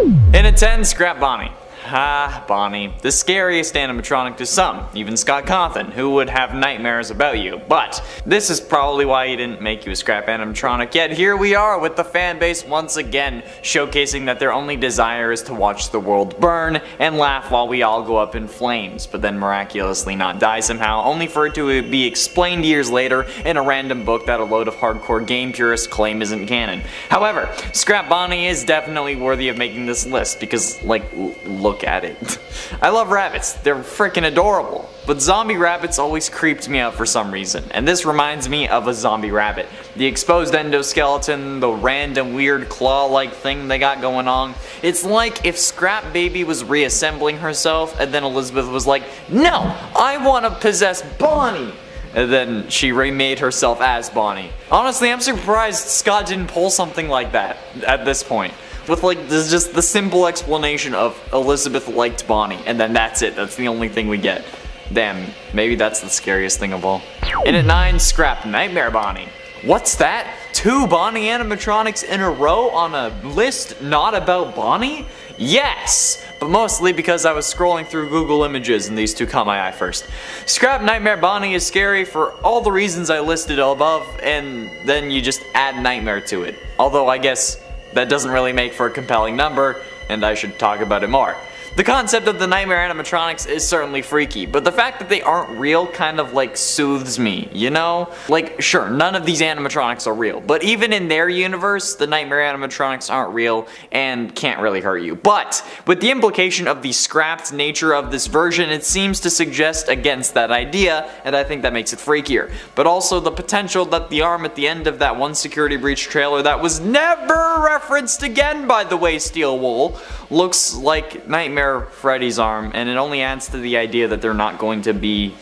And at 10, Scrap Bonnie. Ah, Bonnie. The scariest animatronic to some, even Scott Cawthon, who would have nightmares about you. But this is probably why he didn't make you a scrap animatronic, yet here we are with the fan base once again, showcasing that their only desire is to watch the world burn and laugh while we all go up in flames, but then miraculously not die somehow, only for it to be explained years later in a random book that a load of hardcore game purists claim isn't canon. However, Scrap Bonnie is definitely worthy of making this list because, like, look at it. I love rabbits, they're freaking adorable, but zombie rabbits always creeped me out for some reason, and this reminds me of a zombie rabbit. The exposed endoskeleton, the random weird claw-like thing they got going on, it's like if Scrap Baby was reassembling herself and then Elizabeth was like, no, I want to possess Bonnie! And then she remade herself as Bonnie. Honestly, I'm surprised Scott didn't pull something like that at this point. With like, this is just the simple explanation of Elizabeth liked Bonnie, and then that's it, that's the only thing we get. Damn, maybe that's the scariest thing of all. And at 9, Scrap Nightmare Bonnie. What's that? 2 Bonnie animatronics in a row on a list not about Bonnie? Yes! But mostly because I was scrolling through Google Images and these two caught my eye first. Scrap Nightmare Bonnie is scary for all the reasons I listed above, and then you just add Nightmare to it. Although I guess that doesn't really make for a compelling number, and I should talk about it more. The concept of the nightmare animatronics is certainly freaky, but the fact that they aren't real kind of like soothes me, you know? Like, sure, none of these animatronics are real, but even in their universe, the nightmare animatronics aren't real and can't really hurt you. But with the implication of the scrapped nature of this version, it seems to suggest against that idea, and I think that makes it freakier. But also the potential that the arm at the end of that one Security Breach trailer that was never referenced again, by the way, Steel Wool, looks like Nightmare Freddy's arm, and it only adds to the idea that they're not going to be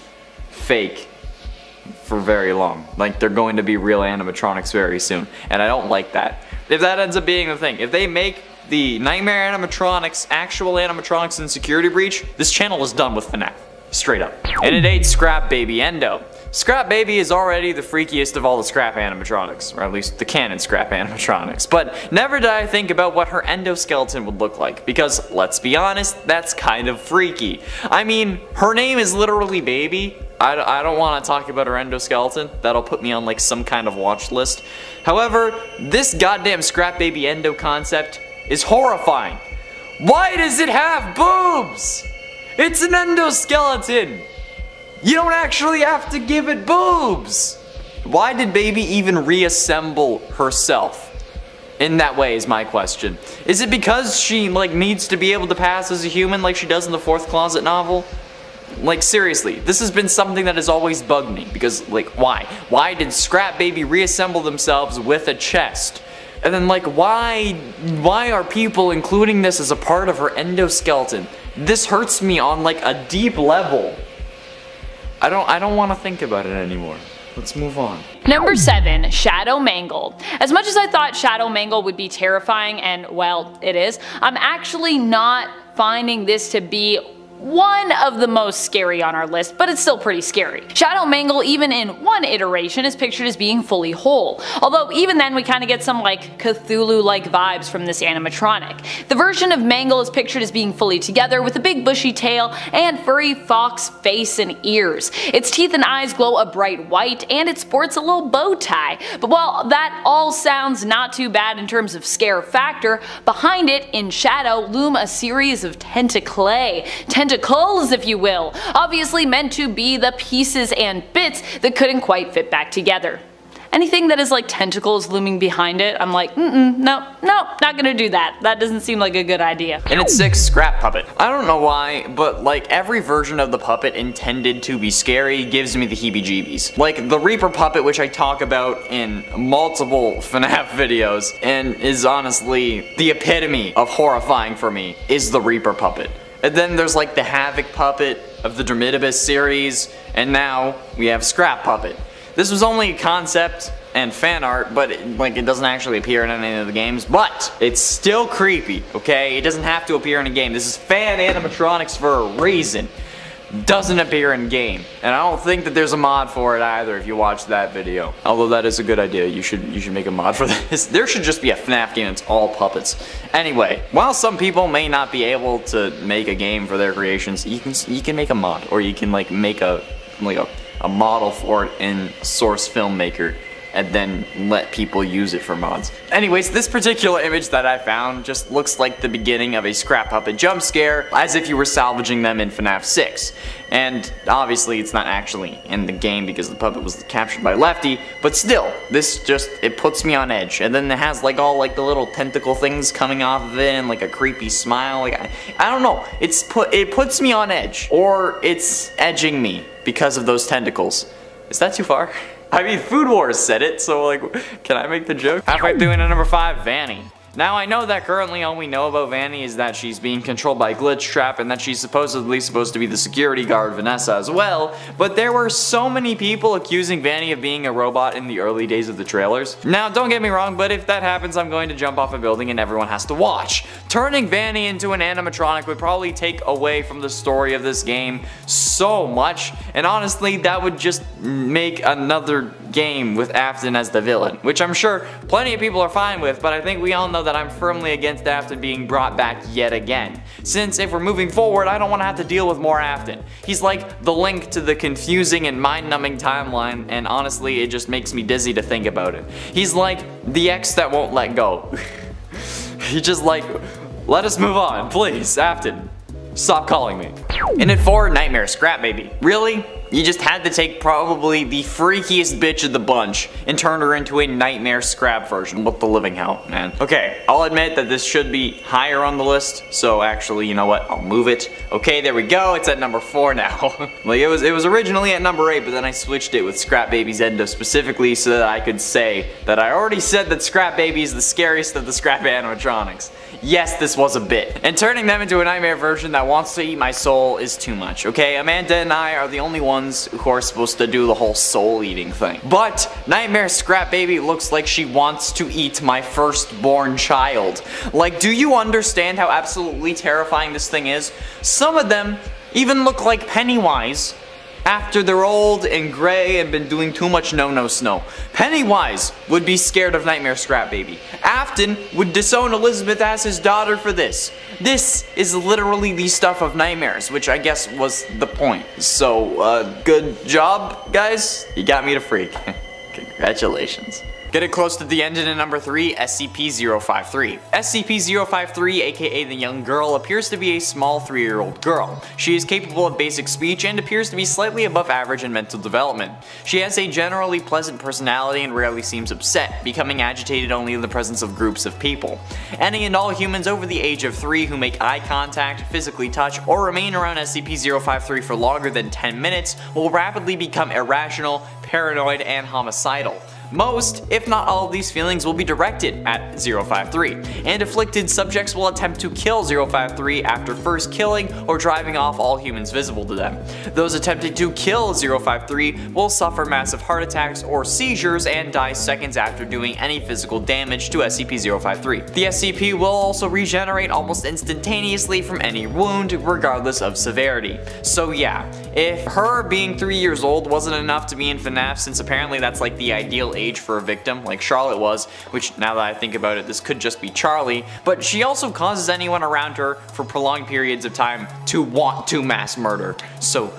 fake for very long. Like, they're going to be real animatronics very soon, and I don't like that. If that ends up being the thing, if they make the Nightmare animatronics actual animatronics in Security Breach, this channel is done with FNAF. Straight up. And at 8, Scrap Baby Endo. Scrap Baby is already the freakiest of all the scrap animatronics, or at least the canon scrap animatronics, but never did I think about what her endoskeleton would look like, because let's be honest, that's kind of freaky. I mean, her name is literally Baby. I don't want to talk about her endoskeleton, that'll put me on like some kind of watch list. However, this goddamn Scrap Baby Endo concept is horrifying. Why does it have boobs? It's an endoskeleton! You don't actually have to give it boobs! Why did Baby even reassemble herself? In that way is my question. Is it because she like needs to be able to pass as a human like she does in the Fourth Closet novel? Like seriously, this has been something that has always bugged me because like why? Why did Scrap Baby reassemble themselves with a chest? And then like why are people including this as a part of her endoskeleton? This hurts me on like a deep level. I don't want to think about it anymore. Let's move on. Number 7, Shadow Mangle. As much as I thought Shadow Mangle would be terrifying, and well, it is, I'm actually not finding this to be one of the most scary on our list, but it's still pretty scary. Shadow Mangle, even in one iteration, is pictured as being fully whole, although even then we kind of get some like Cthulhu-like vibes from this animatronic. The version of Mangle is pictured as being fully together with a big bushy tail and furry fox face and ears. Its teeth and eyes glow a bright white, and it sports a little bow tie. But while that all sounds not too bad in terms of scare factor, behind it in shadow loom a series of tentacles, if you will, obviously meant to be the pieces and bits that couldn't quite fit back together. Anything that is like tentacles looming behind it, I'm like, no, not gonna do that. That doesn't seem like a good idea. And at 6, Scrap Puppet. I don't know why, but like every version of the puppet intended to be scary gives me the heebie-jeebies. Like the Reaper puppet, which I talk about in multiple FNAF videos, and is honestly the epitome of horrifying for me, is the Reaper puppet. And then there's like the Havoc puppet of the Dermidibus series, and now we have Scrap Puppet. This was only a concept and fan art, but it doesn't actually appear in any of the games, but it's still creepy, okay? It doesn't have to appear in a game. This is fan animatronics for a reason. doesn't appear in game. And I don't think that there's a mod for it either if you watch that video. Although that is a good idea. You should make a mod for this. There should just be a FNAF game that's all puppets. Anyway, while some people may not be able to make a game for their creations, you can make a mod, or you can like make a model for it in Source Filmmaker and then let people use it for mods. Anyways, this particular image that I found just looks like the beginning of a Scrap Puppet jump scare, as if you were salvaging them in FNAF 6. And obviously it's not actually in the game because the puppet was captured by Lefty, but still, this just, it puts me on edge. And then it has like all like the little tentacle things coming off of it and like a creepy smile, like I don't know, it puts me on edge. Or it's edging me because of those tentacles. Is that too far? I mean, Food Wars said it, so like, can I make the joke? Halfway through into number 5, Vanny. Now I know that currently all we know about Vanny is that she's being controlled by Glitch Trap and that she's supposed to be the security guard Vanessa as well, but there were so many people accusing Vanny of being a robot in the early days of the trailers. Now don't get me wrong, but if that happens I'm going to jump off a building and everyone has to watch. Turning Vanny into an animatronic would probably take away from the story of this game so much, and honestly that would just make another game with Afton as the villain, which I'm sure plenty of people are fine with, but I think we all know that I'm firmly against Afton being brought back yet again. Since if we're moving forward, I don't want to have to deal with more Afton. He's like the link to the confusing and mind-numbing timeline, and honestly, it just makes me dizzy to think about it. He's like the ex that won't let go. He's just like, let us move on, please, Afton. Stop calling me. In at 4, Nightmare, Scrap Baby. Really? You just had to take probably the freakiest bitch of the bunch and turn her into a Nightmare Scrap version. What the living hell, man. Okay, I'll admit that this should be higher on the list, so actually, you know what, I'll move it. Okay, there we go, it's at number 4 now. Like, it was originally at number 8, but then I switched it with Scrap Baby's Endo specifically so that I could say that I already said that Scrap Baby is the scariest of the Scrap animatronics. Yes, this was a bit. And turning them into a Nightmare version that wants to eat my soul is too much, okay? Amanda and I are the only ones who are supposed to do the whole soul-eating thing. But Nightmare Scrap Baby looks like she wants to eat my firstborn child. Like, do you understand how absolutely terrifying this thing is? Some of them even look like Pennywise after they're old and gray and been doing too much no-no snow. Pennywise would be scared of Nightmare Scrap Baby. Afton would disown Elizabeth as his daughter for this. This is literally the stuff of nightmares, which I guess was the point. So, good job, guys. You got me to freak. Congratulations. Get it close to the end in number 3, SCP-053. SCP-053, aka the young girl, appears to be a small 3-year-old girl. She is capable of basic speech and appears to be slightly above average in mental development. She has a generally pleasant personality and rarely seems upset, becoming agitated only in the presence of groups of people. Any and all humans over the age of 3 who make eye contact, physically touch, or remain around SCP-053 for longer than 10 minutes will rapidly become irrational, paranoid, and homicidal. Most, if not all of these feelings will be directed at 053, and afflicted subjects will attempt to kill 053 after first killing or driving off all humans visible to them. Those attempting to kill 053 will suffer massive heart attacks or seizures and die seconds after doing any physical damage to SCP-053. The SCP will also regenerate almost instantaneously from any wound, regardless of severity. So yeah, if her being 3 years old wasn't enough to be in FNAF, since apparently that's like the ideal age for a victim, like Charlotte was, which now that I think about it, this could just be Charlie, but she also causes anyone around her for prolonged periods of time to want to mass murder. So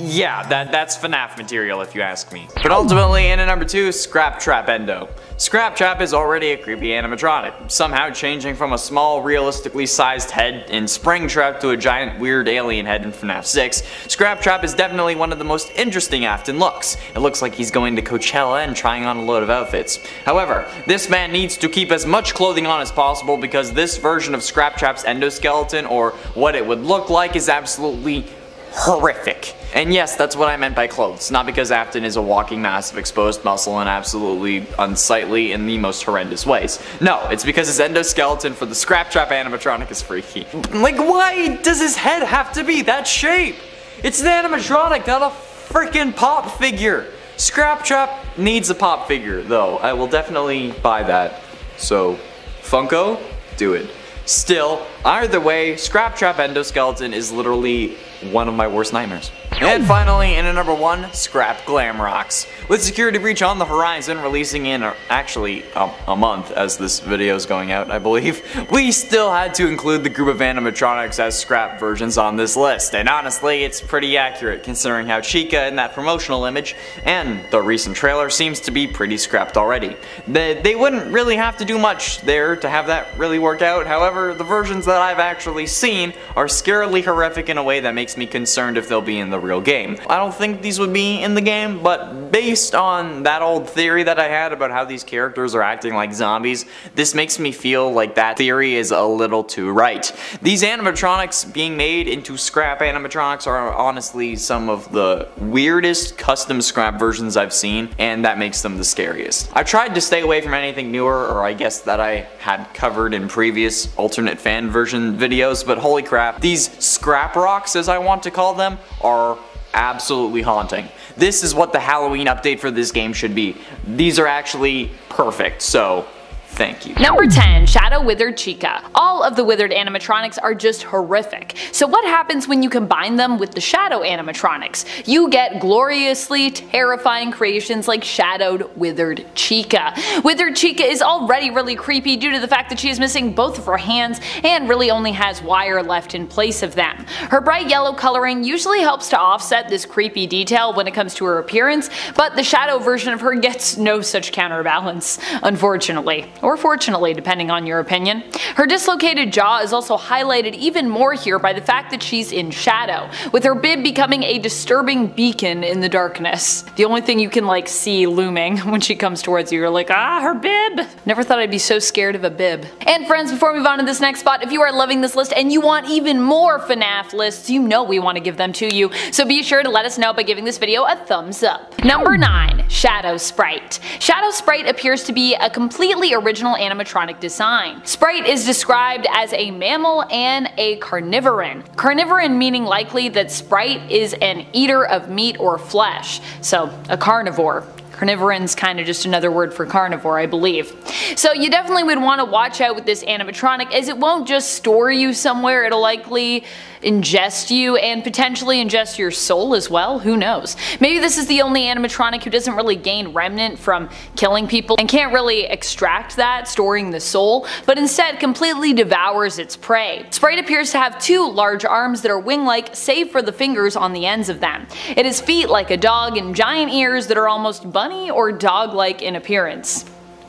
yeah, that's FNAF material if you ask me. But ultimately, in at number 2, Scrap Trap Endo. Scrap Trap is already a creepy animatronic, somehow changing from a small, realistically sized head in Springtrap to a giant, weird alien head in FNAF 6. Scrap Trap is definitely one of the most interesting Afton looks. It looks like he's going to Coachella and trying on a load of outfits. However, this man needs to keep as much clothing on as possible because this version of Scrap Trap's endoskeleton, or what it would look like, is absolutely horrific. And yes, that's what I meant by clothes, not because Afton is a walking mass of exposed muscle and absolutely unsightly in the most horrendous ways. No, it's because his endoskeleton for the Scrap Trap animatronic is freaky. Like, why does his head have to be that shape? It's an animatronic, not a freaking pop figure. Scrap Trap needs a pop figure, though. I will definitely buy that. So, Funko, do it. Still, either way, Scrap Trap Endoskeleton is literally one of my worst nightmares. And finally, in at number 1, Scrap Glamrocks. With Security Breach on the horizon, releasing in actually a month as this video is going out, I believe, we still had to include the group of animatronics as Scrap versions on this list, and honestly, it's pretty accurate considering how Chica in that promotional image and the recent trailer seems to be pretty scrapped already. They wouldn't really have to do much there to have that really work out, however, the versions that I've actually seen are scarily horrific in a way that makes me concerned if they'll be in the real game. I don't think these would be in the game, but based on that old theory that I had about how these characters are acting like zombies, this makes me feel like that theory is a little too right. These animatronics being made into Scrap animatronics are honestly some of the weirdest custom Scrap versions I've seen, and that makes them the scariest. I tried to stay away from anything newer, or I guess that I had covered in previous alternate fan version videos, but holy crap, these Scrap Rocks, as I want to call them, are absolutely haunting. This is what the Halloween update for this game should be. These are actually perfect, so thank you. Number 10, Shadow Withered Chica. All of the withered animatronics are just horrific. So what happens when you combine them with the shadow animatronics? You get gloriously terrifying creations like Shadowed Withered Chica. Withered Chica is already really creepy due to the fact that she is missing both of her hands and really only has wire left in place of them. Her bright yellow coloring usually helps to offset this creepy detail when it comes to her appearance, but the shadow version of her gets no such counterbalance, unfortunately. Or fortunately, depending on your opinion. Her dislocated jaw is also highlighted even more here by the fact that she's in shadow, with her bib becoming a disturbing beacon in the darkness. The only thing you can like see looming when she comes towards you, you're like, ah, her bib! Never thought I'd be so scared of a bib. And friends, before we move on to this next spot, if you are loving this list and you want even more FNAF lists, you know we want to give them to you, so be sure to let us know by giving this video a thumbs up. Number 9, Shadow Sprite. Shadow Sprite appears to be a completely original animatronic design. Sprite is described as a mammal and a carnivoran. Carnivoran meaning likely that Sprite is an eater of meat or flesh, so a carnivore. Carnivoran's kind of just another word for carnivore, I believe. So you definitely would want to watch out with this animatronic, as it won't just store you somewhere, it'll likely ingest you and potentially ingest your soul as well, who knows. Maybe this is the only animatronic who doesn't really gain remnant from killing people and can't really extract that, storing the soul, but instead completely devours its prey. Sprite appears to have two large arms that are wing-like save for the fingers on the ends of them. It has feet like a dog and giant ears that are almost bunny or dog-like in appearance.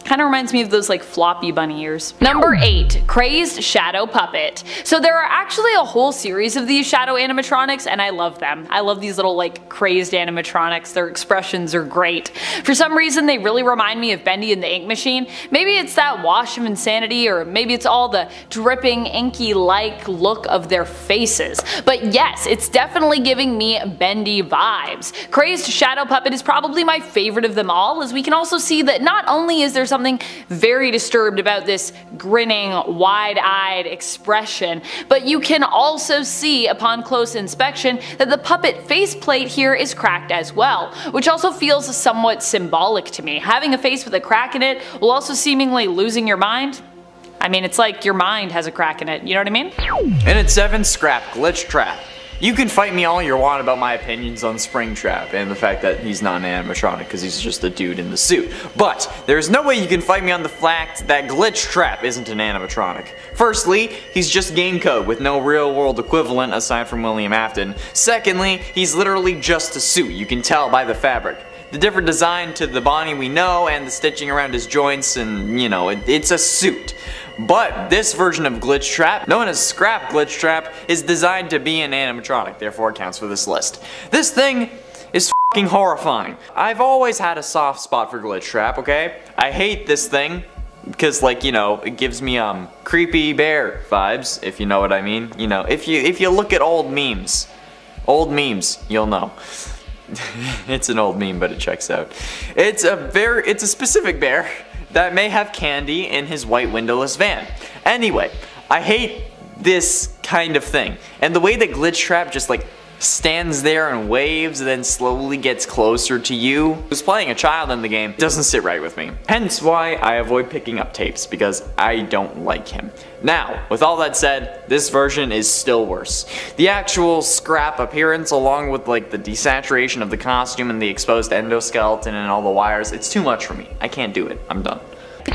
Kind of reminds me of those like floppy bunny ears. Number 8, Crazed Shadow Puppet. So there are actually a whole series of these shadow animatronics and I love them. I love these little like crazed animatronics, their expressions are great. For some reason they really remind me of Bendy and the Ink Machine. Maybe it's that wash of insanity, or maybe it's all the dripping inky like look of their faces. But yes, it's definitely giving me Bendy vibes. Crazed Shadow Puppet is probably my favorite of them all, as we can also see that not only is there something very disturbed about this grinning, wide-eyed expression, but you can also see upon close inspection that the puppet faceplate here is cracked as well, which also feels somewhat symbolic to me. Having a face with a crack in it while also seemingly losing your mind. I mean, it's like your mind has a crack in it, you know what I mean? And at 7, Scrap Glitch Trap. You can fight me all you want about my opinions on Springtrap and the fact that he's not an animatronic because he's just a dude in the suit, but there's no way you can fight me on the fact that Glitch Trap isn't an animatronic. Firstly, he's just game code with no real world equivalent aside from William Afton. Secondly, he's literally just a suit, you can tell by the fabric. The different design to the Bonnie we know and the stitching around his joints and, you know, it's a suit. But this version of Glitch Trap, known as Scrap Glitch Trap, is designed to be an animatronic, therefore it counts for this list. This thing is f***ing horrifying. I've always had a soft spot for Glitch Trap, okay? I hate this thing because, like, you know, it gives me creepy bear vibes, if you know what I mean. You know, if you look at old memes, you'll know. It's an old meme, but it checks out. It's a specific bear that may have candy in his white windowless van. Anyway, I hate this kind of thing. And the way that Glitch Trap just like stands there and waves, and then slowly gets closer to you. Who's playing a child in the game doesn't sit right with me. Hence why I avoid picking up tapes, because I don't like him. Now, with all that said, this version is still worse. The actual scrap appearance, along with like the desaturation of the costume and the exposed endoskeleton and all the wires, it's too much for me. I can't do it. I'm done.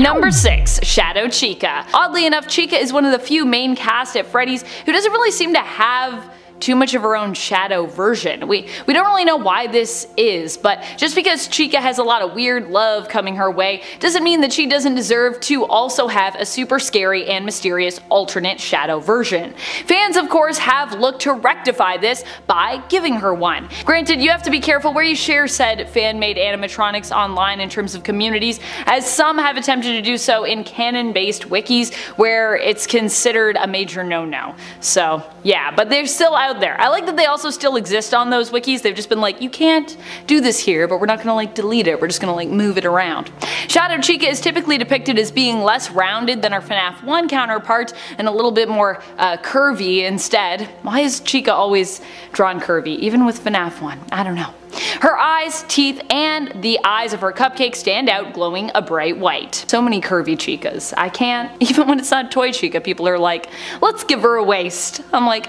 Number 6, Shadow Chica. Oddly enough, Chica is one of the few main cast at Freddy's who doesn't really seem to have too much of her own shadow version. We don't really know why this is, but just because Chica has a lot of weird love coming her way doesn't mean that she doesn't deserve to also have a super scary and mysterious alternate shadow version. Fans, of course, have looked to rectify this by giving her one. Granted, you have to be careful where you share said fan-made animatronics online in terms of communities, as some have attempted to do so in canon-based wikis where it's considered a major no-no. So yeah, but they're still out there. I like that they also still exist on those wikis. They've just been like, you can't do this here, but we're not gonna like delete it, we're just gonna like move it around. Shadow Chica is typically depicted as being less rounded than her FNAF 1 counterpart and a little bit more curvy instead. Why is Chica always drawn curvy, even with FNAF 1? I don't know. Her eyes, teeth, and the eyes of her cupcake stand out, glowing a bright white. So many curvy Chicas. I can't, even when it's not Toy Chica, people are like, let's give her a waist. I'm like,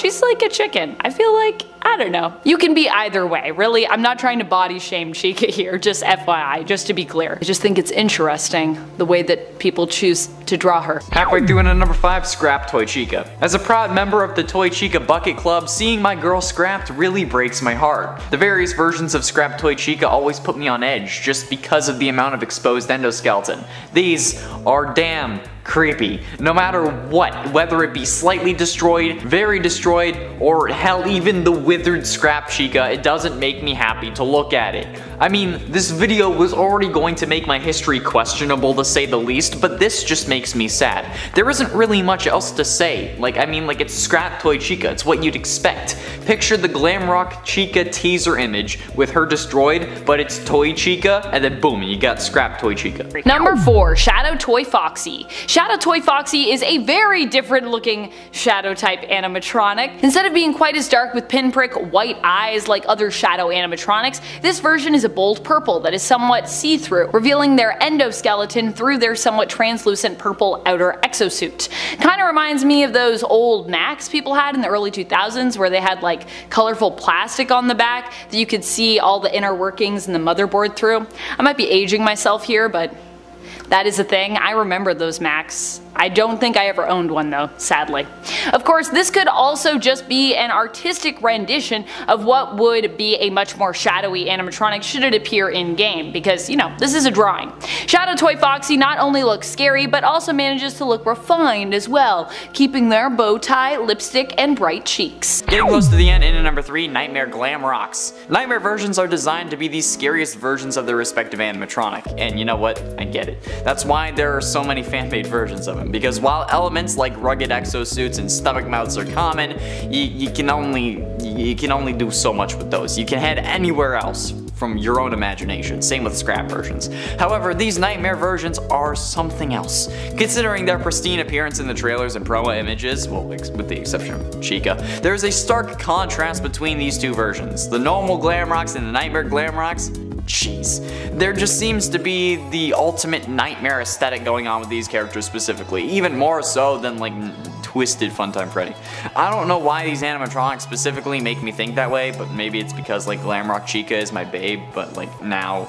she's like a chicken. I feel like, I don't know. You can be either way, really. I'm not trying to body shame Chica here, just FYI, just to be clear. I just think it's interesting the way that people choose to draw her. Halfway through into number 5, Scrap Toy Chica. As a proud member of the Toy Chica Bucket Club, seeing my girl scrapped really breaks my heart. The various versions of Scrap Toy Chica always put me on edge just because of the amount of exposed endoskeleton. These are damn creepy. No matter what, whether it be slightly destroyed, very destroyed, or hell, even the withered Scrap Chica, it doesn't make me happy to look at it. I mean, this video was already going to make my history questionable to say the least, but this just makes me sad. There isn't really much else to say. I mean, it's Scrap Toy Chica, it's what you'd expect. Picture the Glamrock Chica teaser image with her destroyed, but it's Toy Chica, and then boom, you got Scrap Toy Chica. Number 4, Shadow Toy Foxy. Shadow Toy Foxy is a very different looking shadow type animatronic. Instead of being quite as dark with pinprick white eyes like other shadow animatronics, this version is a bold purple that is somewhat see-through, revealing their endoskeleton through their somewhat translucent purple outer exosuit. Kinda reminds me of those old Macs people had in the early 2000s where they had like colorful plastic on the back that you could see all the inner workings and the motherboard through. I might be aging myself here, but that is the thing. I remember those Macs. I don't think I ever owned one though, sadly. Of course, this could also just be an artistic rendition of what would be a much more shadowy animatronic should it appear in game, because, you know, this is a drawing. Shadow Toy Foxy not only looks scary, but also manages to look refined as well, keeping their bow tie, lipstick, and bright cheeks. Getting close to the end, into number 3, Nightmare Glamrocks. Nightmare versions are designed to be the scariest versions of their respective animatronic, and you know what? I get it. That's why there are so many fan-made versions of it. Because while elements like rugged exosuits and stomach mouths are common, you can only do so much with those. You can head anywhere else from your own imagination. Same with scrap versions. However, these nightmare versions are something else. Considering their pristine appearance in the trailers and promo images, well, with the exception of Chica, there is a stark contrast between these two versions. The normal Glamrocks and the Nightmare Glamrocks, jeez. There just seems to be the ultimate nightmare aesthetic going on with these characters specifically, even more so than like Twisted Funtime Freddy. I don't know why these animatronics specifically make me think that way, but maybe it's because like Glamrock Chica is my babe, but like now,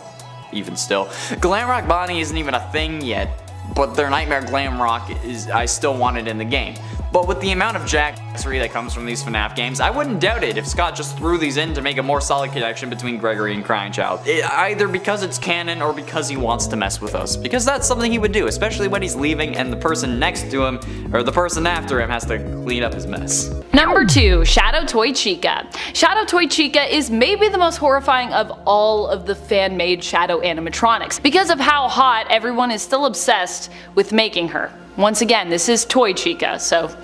even still. Glamrock Bonnie isn't even a thing yet, but their Nightmare Glamrock is, I still want it in the game. But with the amount of jackassery that comes from these FNAF games, I wouldn't doubt it if Scott just threw these in to make a more solid connection between Gregory and Crying Child. Either because it's canon or because he wants to mess with us. Because that's something he would do, especially when he's leaving and the person next to him, or the person after him, has to clean up his mess. Number 2, Shadow Toy Chica. Shadow Toy Chica is maybe the most horrifying of all of the fan-made shadow animatronics, because of how hot everyone is still obsessed with making her. Once again, this is Toy Chica, so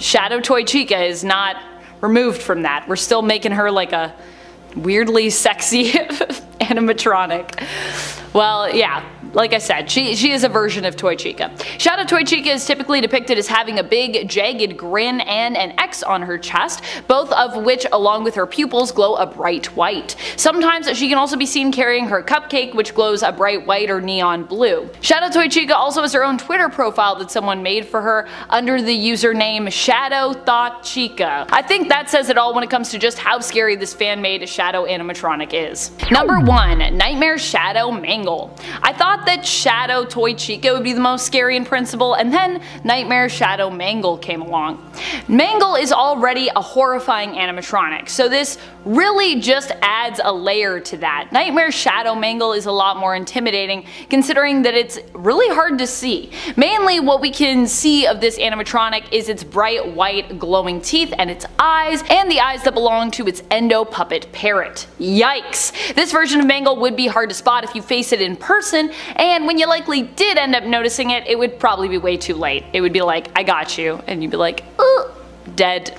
Shadow Toy Chica is not removed from that. We're still making her like a weirdly sexy animatronic. Well, yeah, Like I said, she is a version of Toy Chica. Shadow Toy Chica is typically depicted as having a big, jagged grin and an X on her chest, both of which along with her pupils glow a bright white. Sometimes she can also be seen carrying her cupcake, which glows a bright white or neon blue. Shadow Toy Chica also has her own Twitter profile that someone made for her under the username ShadowThoughtChica. I think that says it all when it comes to just how scary this fan-made shadow animatronic is. Number 1. Nightmare Shadow Mangle. I thought that Shadow Toy Chica would be the most scary in principle, and then Nightmare Shadow Mangle came along. Mangle is already a horrifying animatronic, so this really just adds a layer to that. Nightmare Shadow Mangle is a lot more intimidating, considering that it's really hard to see. Mainly what we can see of this animatronic is its bright white glowing teeth and its eyes, and the eyes that belong to its endo puppet parrot. Yikes! This version of Mangle would be hard to spot if you face it in person, and when you likely did end up noticing it, it would probably be way too late. It would be like, I got you, and you'd be like, ooh, dead.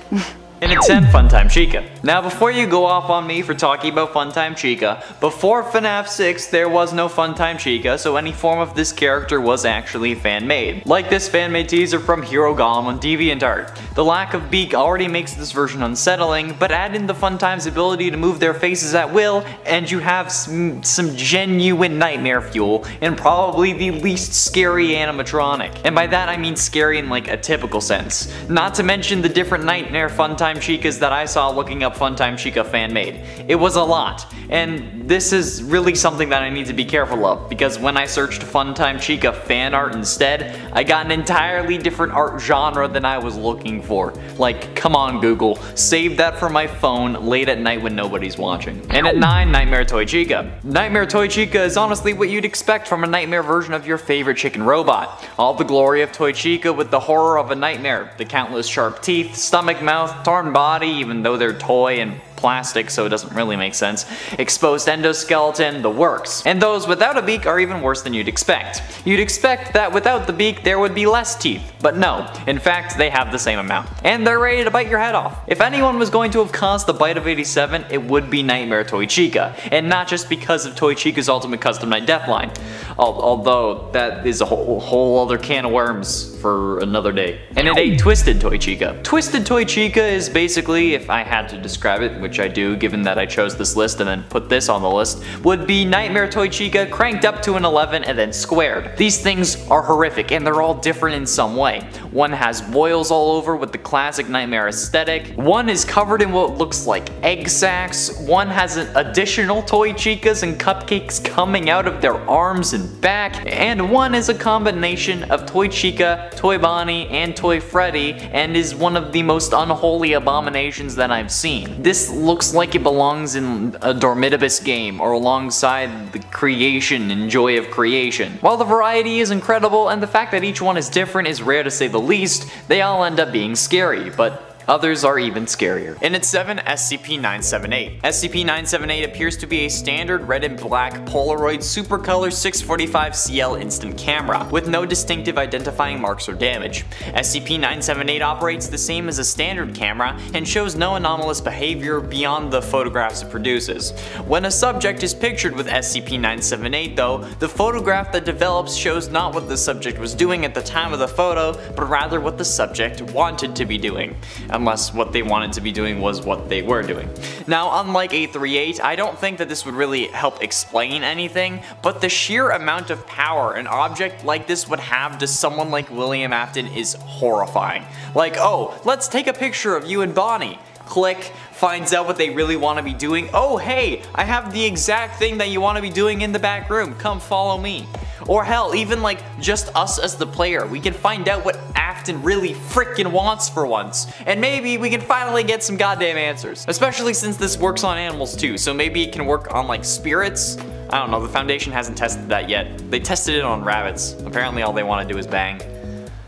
And it's in Funtime Chica. Now before you go off on me for talking about Funtime Chica, before FNAF 6 there was no Funtime Chica, so any form of this character was actually fan-made. Like this fan-made teaser from Hero Golem on DeviantArt. The lack of beak already makes this version unsettling, but add in the Funtime's ability to move their faces at will, and you have some genuine nightmare fuel, and probably the least scary animatronic. And by that I mean scary in like a typical sense. Not to mention the different nightmare Funtime Chicas that I saw looking up Funtime Chica fan-made. It was a lot, and this is really something that I need to be careful of, because when I searched Funtime Chica fan art instead, I got an entirely different art genre than I was looking for. Like, come on Google, save that for my phone late at night when nobody's watching. And at 9, Nightmare Toy Chica. Nightmare Toy Chica is honestly what you'd expect from a nightmare version of your favorite chicken robot. All the glory of Toy Chica with the horror of a nightmare, the countless sharp teeth, stomach, mouth, body, even though they're toy and plastic, so it doesn't really make sense, exposed endoskeleton, the works. And those without a beak are even worse than you'd expect. You'd expect that without the beak there would be less teeth, but no. In fact, they have the same amount. And they're ready to bite your head off. If anyone was going to have caused the bite of 87, it would be Nightmare Toy Chica, and not just because of Toy Chica's Ultimate Custom Night Deathline. Although, that is a whole other can of worms for another day. And at 8, Twisted Toy Chica. Twisted Toy Chica is basically, if I had to describe it, which I do given that I chose this list and then put this on the list, would be Nightmare Toy Chica cranked up to an 11 and then squared. These things are horrific and they're all different in some way. One has boils all over with the classic nightmare aesthetic, one is covered in what looks like egg sacs, one has additional Toy Chicas and cupcakes coming out of their arms and back, and one is a combination of Toy Chica, Toy Bonnie, and Toy Freddy, and is one of the most unholy abominations that I've seen. This looks like it belongs in a Dormitibus game or alongside the Creation and Joy of Creation. While the variety is incredible and the fact that each one is different is rare to say the least, they all end up being scary, but others are even scarier. And at 7, SCP-978. SCP-978 appears to be a standard red and black Polaroid Supercolor 645CL instant camera, with no distinctive identifying marks or damage. SCP-978 operates the same as a standard camera and shows no anomalous behavior beyond the photographs it produces. When a subject is pictured with SCP-978 though, the photograph that develops shows not what the subject was doing at the time of the photo, but rather what the subject wanted to be doing. Unless what they wanted to be doing was what they were doing. Now, unlike 838, I don't think that this would really help explain anything, but the sheer amount of power an object like this would have to someone like William Afton is horrifying. Like, oh, let's take a picture of you and Bonnie. Click. Finds out what they really want to be doing. Oh, hey, I have the exact thing that you want to be doing in the back room. Come follow me. Or hell, even like just us as the player, we can find out what Afton really frickin' wants for once. And maybe we can finally get some goddamn answers. Especially since this works on animals too, so maybe it can work on like spirits. I don't know, the Foundation hasn't tested that yet. They tested it on rabbits. Apparently all they want to do is bang.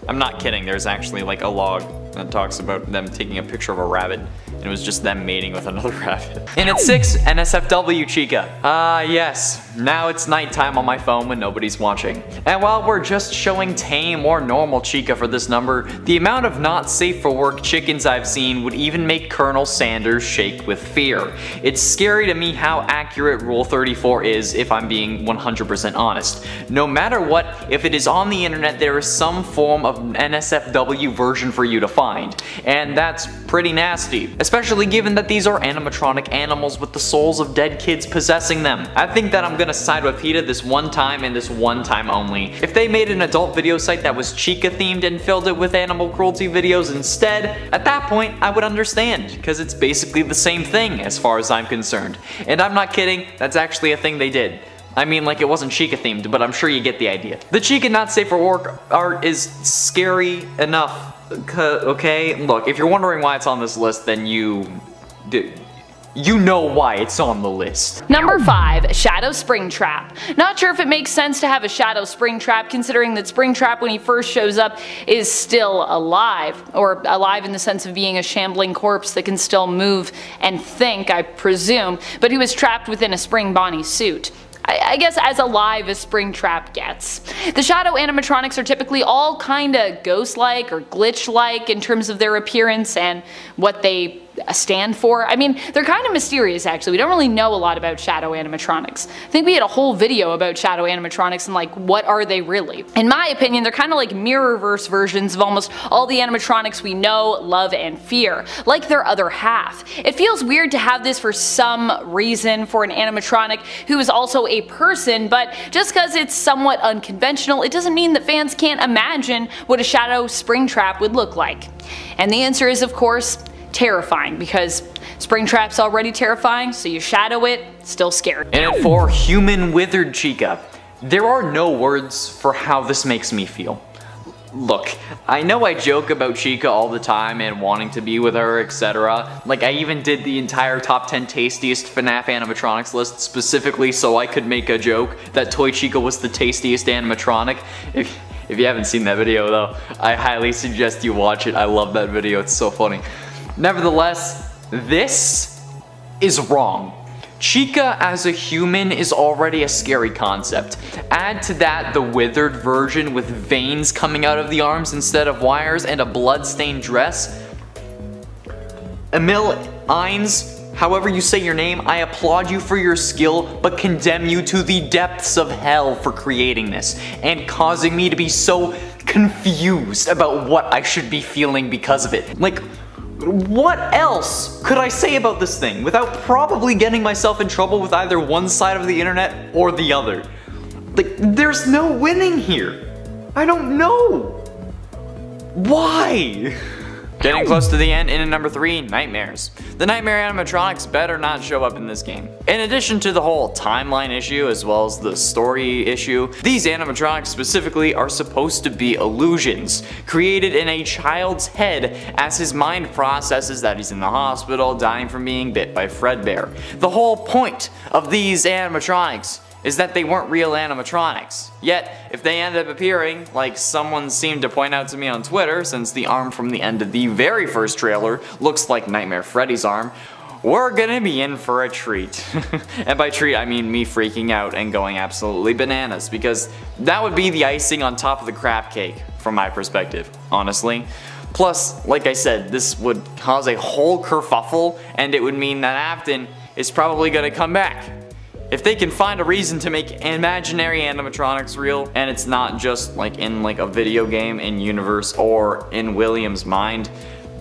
I'm not kidding, there's actually like a log that talks about them taking a picture of a rabbit and it was just them mating with another rabbit. And at 6, NSFW Chica. Yes, now it's nighttime on my phone when nobody's watching. And while we're just showing tame or normal Chica for this number, the amount of not safe for work chickens I've seen would even make Colonel Sanders shake with fear. It's scary to me how accurate Rule 34 is, if I'm being 100% honest. No matter what, if it is on the internet, there is some form of NSFW version for you to find. And that's pretty nasty, especially given that these are animatronic animals with the souls of dead kids possessing them. I think that I'm gonna side with PETA this one time and this one time only. If they made an adult video site that was Chica themed and filled it with animal cruelty videos instead, at that point I would understand, because it's basically the same thing as far as I'm concerned. And I'm not kidding, that's actually a thing they did. I mean, like, it wasn't Chica themed, but I'm sure you get the idea. The Chica not safe for work art is scary enough, okay? Look, if you're wondering why it's on this list, then you know why it's on the list. Number 5, Shadow Springtrap. Not sure if it makes sense to have a Shadow Springtrap, considering that Springtrap, when he first shows up, is still alive. Or alive in the sense of being a shambling corpse that can still move and think, I presume, but he was trapped within a Spring Bonnie suit. I guess as alive as Springtrap gets. The shadow animatronics are typically all kinda ghost-like or glitch-like in terms of their appearance and what they stand for. I mean, they're kinda mysterious actually. We don't really know a lot about shadow animatronics. I think we had a whole video about shadow animatronics and like, what are they really? In my opinion, they're kinda like mirrorverse versions of almost all the animatronics we know, love, and fear, like their other half. It feels weird to have this for some reason for an animatronic who is also a person, but just cause it's somewhat unconventional, it doesn't mean that fans can't imagine what a shadow Springtrap would look like. And the answer is, of course, terrifying, because Springtrap's already terrifying, so you shadow it, still scary. And at 4, Human Withered Chica. There are no words for how this makes me feel. Look, I know I joke about Chica all the time and wanting to be with her, etc. Like, I even did the entire top 10 tastiest FNAF animatronics list specifically so I could make a joke that Toy Chica was the tastiest animatronic. If you haven't seen that video though, I highly suggest you watch it. I love that video, it's so funny. Nevertheless, this is wrong. Chica as a human is already a scary concept. Add to that the withered version with veins coming out of the arms instead of wires and a blood-stained dress. Emil Ines, however you say your name, I applaud you for your skill, but condemn you to the depths of hell for creating this and causing me to be so confused about what I should be feeling because of it. Like, what else could I say about this thing without probably getting myself in trouble with either one side of the internet or the other? Like, there's no winning here. I don't know. Why? Getting close to the end, in at number 3, Nightmares. The nightmare animatronics better not show up in this game. In addition to the whole timeline issue as well as the story issue, these animatronics specifically are supposed to be illusions, created in a child's head as his mind processes that he's in the hospital dying from being bit by Fredbear. The whole point of these animatronics is that they weren't real animatronics. Yet, if they end up appearing, like someone seemed to point out to me on Twitter, since the arm from the end of the very first trailer looks like Nightmare Freddy's arm, we're gonna be in for a treat. And by treat, I mean me freaking out and going absolutely bananas, because that would be the icing on top of the crab cake, from my perspective, honestly. Plus, like I said, this would cause a whole kerfuffle, and it would mean that Afton is probably gonna come back. If they can find a reason to make imaginary animatronics real, and it's not just like in like a video game in universe or in William's mind,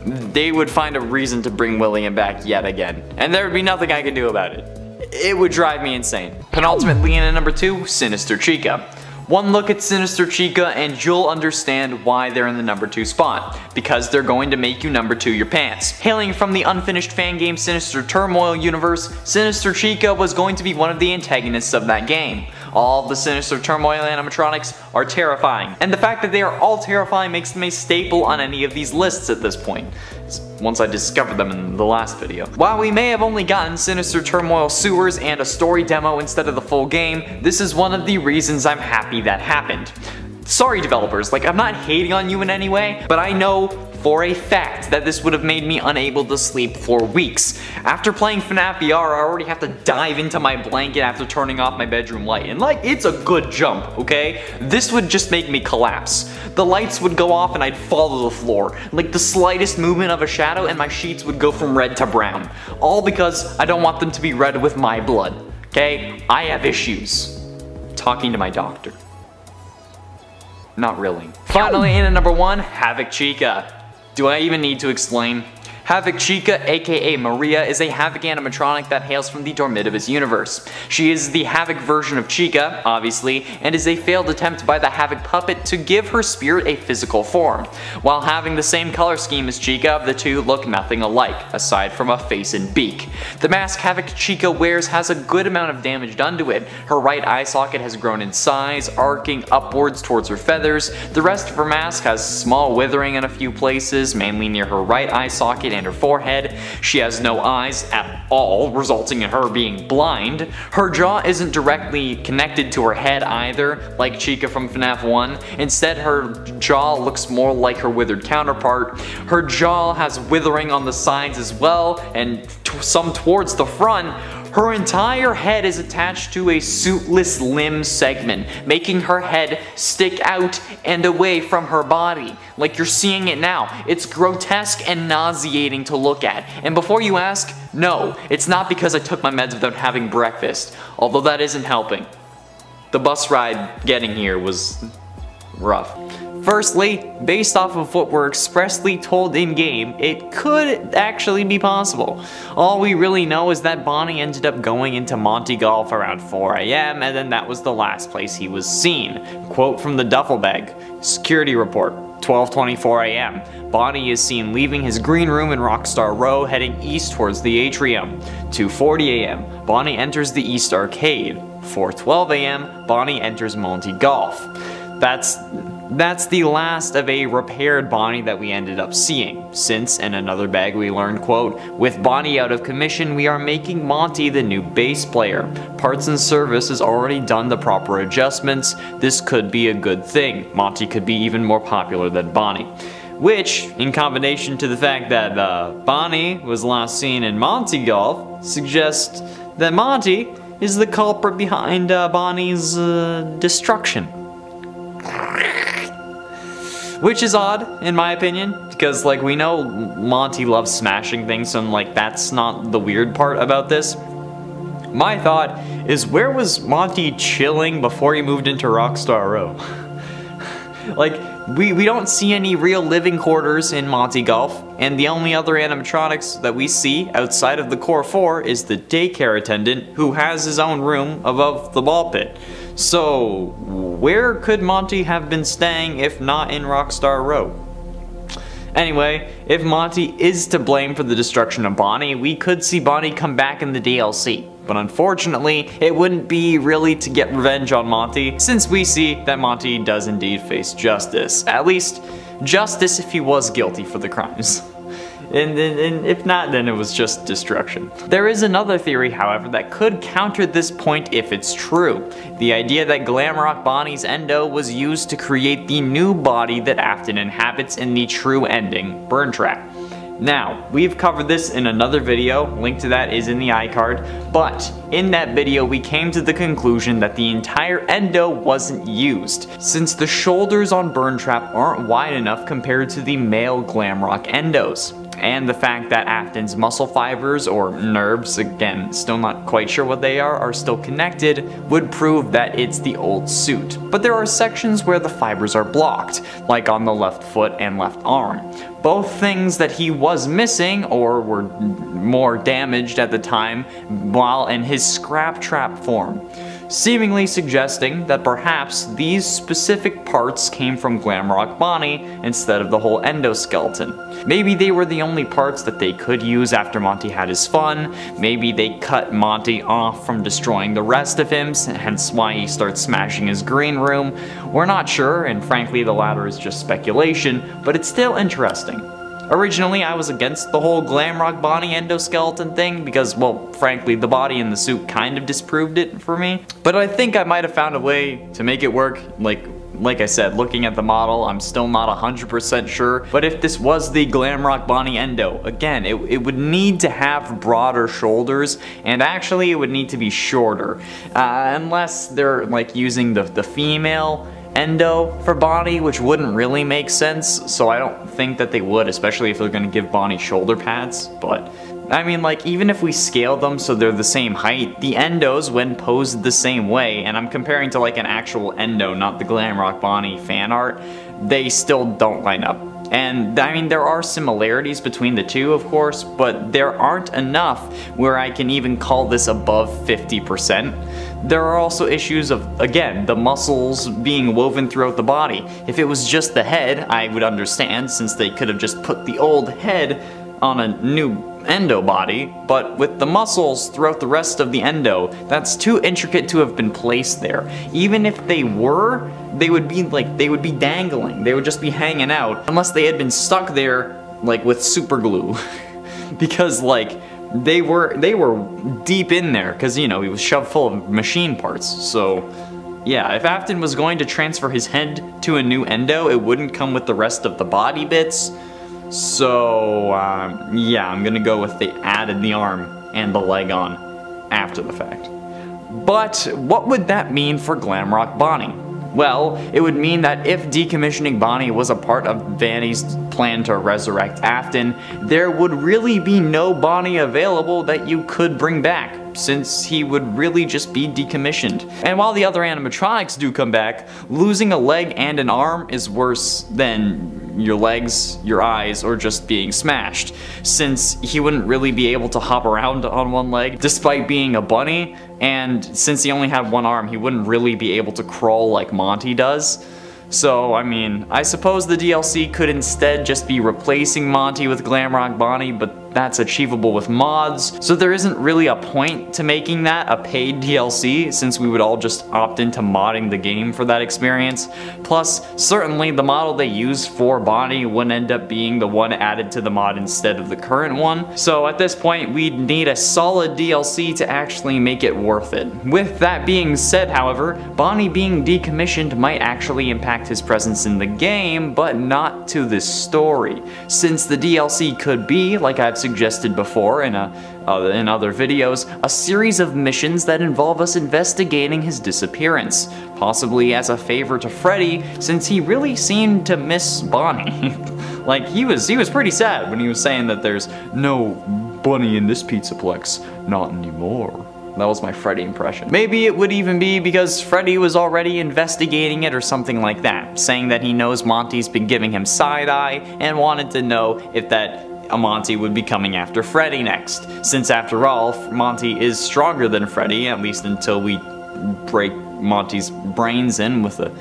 they would find a reason to bring William back yet again. And there would be nothing I could do about it. It would drive me insane. Penultimately, in at number 2, Sinister Chica. One look at Sinister Chica and you'll understand why they're in the number 2 spot, because they're going to make you number 2 your pants. Hailing from the unfinished fan game Sinister Turmoil universe, Sinister Chica was going to be one of the antagonists of that game. All the Sinister Turmoil animatronics are terrifying, and the fact that they are all terrifying makes them a staple on any of these lists at this point. Once I discovered them in the last video. While we may have only gotten Sinister Turmoil sewers and a story demo instead of the full game, this is one of the reasons I'm happy that happened. Sorry developers, like, I'm not hating on you in any way, but I know for a fact that this would have made me unable to sleep for weeks. After playing FNAF VR, I already have to dive into my blanket after turning off my bedroom light. And like, it's a good jump, okay? This would just make me collapse. The lights would go off and I'd fall to the floor. Like the slightest movement of a shadow and my sheets would go from red to brown. All because I don't want them to be red with my blood, okay? I have issues. Talking to my doctor. Not really. Finally, in at number one, Havoc Chica. Do I even need to explain? Havoc Chica, aka Maria, is a Havoc animatronic that hails from the Dormidibus universe. She is the Havoc version of Chica, obviously, and is a failed attempt by the Havoc puppet to give her spirit a physical form. While having the same color scheme as Chica, the two look nothing alike, aside from a face and beak. The mask Havoc Chica wears has a good amount of damage done to it. Her right eye socket has grown in size, arcing upwards towards her feathers. The rest of her mask has small withering in a few places, mainly near her right eye socket and her forehead. She has no eyes at all, resulting in her being blind. Her jaw isn't directly connected to her head either, like Chica from FNAF 1. Instead, her jaw looks more like her withered counterpart. Her jaw has withering on the sides as well, and some towards the front. Her entire head is attached to a suitless limb segment, making her head stick out and away from her body. Like you're seeing it now. It's grotesque and nauseating to look at. And before you ask, no, it's not because I took my meds without having breakfast. Although that isn't helping. The bus ride getting here was rough. Firstly, based off of what we're expressly told in-game, it could actually be possible. All we really know is that Bonnie ended up going into Monty Golf around 4 AM, and then that was the last place he was seen. Quote from the duffel bag, security report, 12:24 AM. Bonnie is seen leaving his green room in Rockstar Row, heading east towards the atrium. 2:40 AM, Bonnie enters the East Arcade. 4:12 AM, Bonnie enters Monty Golf. That's the last of a repaired Bonnie that we ended up seeing. Since, in another bag we learned, quote, with Bonnie out of commission, we are making Monty the new bass player. Parts and Service has already done the proper adjustments. This could be a good thing. Monty could be even more popular than Bonnie. Which, in combination to the fact that Bonnie was last seen in Monty Golf, suggests that Monty is the culprit behind Bonnie's destruction. Which is odd, in my opinion, because, like, we know Monty loves smashing things, and, like, that's not the weird part about this. My thought is, where was Monty chilling before he moved into Rockstar Row? Like, we don't see any real living quarters in Monty Golf, and the only other animatronics that we see outside of the Core 4 is the daycare attendant, who has his own room above the ball pit. So, where could Monty have been staying if not in Rockstar Row? Anyway, if Monty is to blame for the destruction of Bonnie, we could see Bonnie come back in the DLC. But unfortunately, it wouldn't be really to get revenge on Monty, since we see that Monty does indeed face justice. At least, justice if he was guilty for the crimes. And if not, then it was just destruction. There is another theory, however, that could counter this point if it's true. The idea that Glamrock Bonnie's endo was used to create the new body that Afton inhabits in the true ending, Burn Trap. Now, we've covered this in another video, link to that is in the iCard, but in that video we came to the conclusion that the entire endo wasn't used, since the shoulders on Burn Trap aren't wide enough compared to the male Glamrock endos. And the fact that Afton's muscle fibers, or nerves, again, still not quite sure what they are still connected, would prove that it's the old suit. But there are sections where the fibers are blocked, like on the left foot and left arm. Both things that he was missing, or were more damaged at the time, while in his Scrap Trap form. Seemingly suggesting that perhaps these specific parts came from Glamrock Bonnie instead of the whole endoskeleton. Maybe they were the only parts that they could use after Monty had his fun. Maybe they cut Monty off from destroying the rest of him, hence why he starts smashing his green room. We're not sure, and frankly the latter is just speculation, but it's still interesting. Originally, I was against the whole Glamrock Bonnie endoskeleton thing because, well, frankly, the body in the suit kind of disproved it for me. But I think I might have found a way to make it work, like, like I said, looking at the model, I'm still not 100% sure. But if this was the Glamrock Bonnie Endo, again, it would need to have broader shoulders, and actually it would need to be shorter. Unless they're like using the female Endo for Bonnie, which wouldn't really make sense, so I don't think that they would, especially if they're gonna give Bonnie shoulder pads. But I mean, like, even if we scale them so they're the same height, the Endos, when posed the same way, and I'm comparing to like an actual Endo, not the Glamrock Bonnie fan art, they still don't line up. And I mean, there are similarities between the two, of course, but there aren't enough where I can even call this above 50%. There are also issues of, again, the muscles being woven throughout the body. If it was just the head, I would understand, since they could have just put the old head on a new Endo body, but with the muscles throughout the rest of the Endo, that's too intricate to have been placed there. Even if they were, they would be dangling. They would just be hanging out, unless they had been stuck there like with super glue. Because like they were deep in there, because you know, he was shoved full of machine parts. So yeah, if Afton was going to transfer his head to a new Endo, it wouldn't come with the rest of the body bits. So, yeah, I'm gonna go with they added the arm and the leg on after the fact. But what would that mean for Glamrock Bonnie? Well, it would mean that if decommissioning Bonnie was a part of Vanny's plan to resurrect Afton, there would really be no Bonnie available that you could bring back, since he would really just be decommissioned. And while the other animatronics do come back, losing a leg and an arm is worse than your legs, your eyes, or just being smashed, since he wouldn't really be able to hop around on one leg despite being a bunny, and since he only had one arm, he wouldn't really be able to crawl like Monty does. So, I mean, I suppose the DLC could instead just be replacing Monty with Glamrock Bonnie, but that's achievable with mods, so there isn't really a point to making that a paid DLC, since we would all just opt into modding the game for that experience. Plus, certainly the model they use for Bonnie wouldn't end up being the one added to the mod instead of the current one, so at this point we'd need a solid DLC to actually make it worth it. With that being said, however, Bonnie being decommissioned might actually impact his presence in the game, but not to this story, since the DLC could be, like I've suggested before in other videos, a series of missions that involve us investigating his disappearance, possibly as a favor to Freddy, since he really seemed to miss Bonnie. Like, he was pretty sad when he was saying that there's no Bunny in this pizzaplex, not anymore. That was my Freddy impression. Maybe it would even be because Freddy was already investigating it or something like that, saying that he knows Monty's been giving him side-eye and wanted to know if that Monty would be coming after Freddy next, since after all, Monty is stronger than Freddy, at least until we break Monty's brains in with a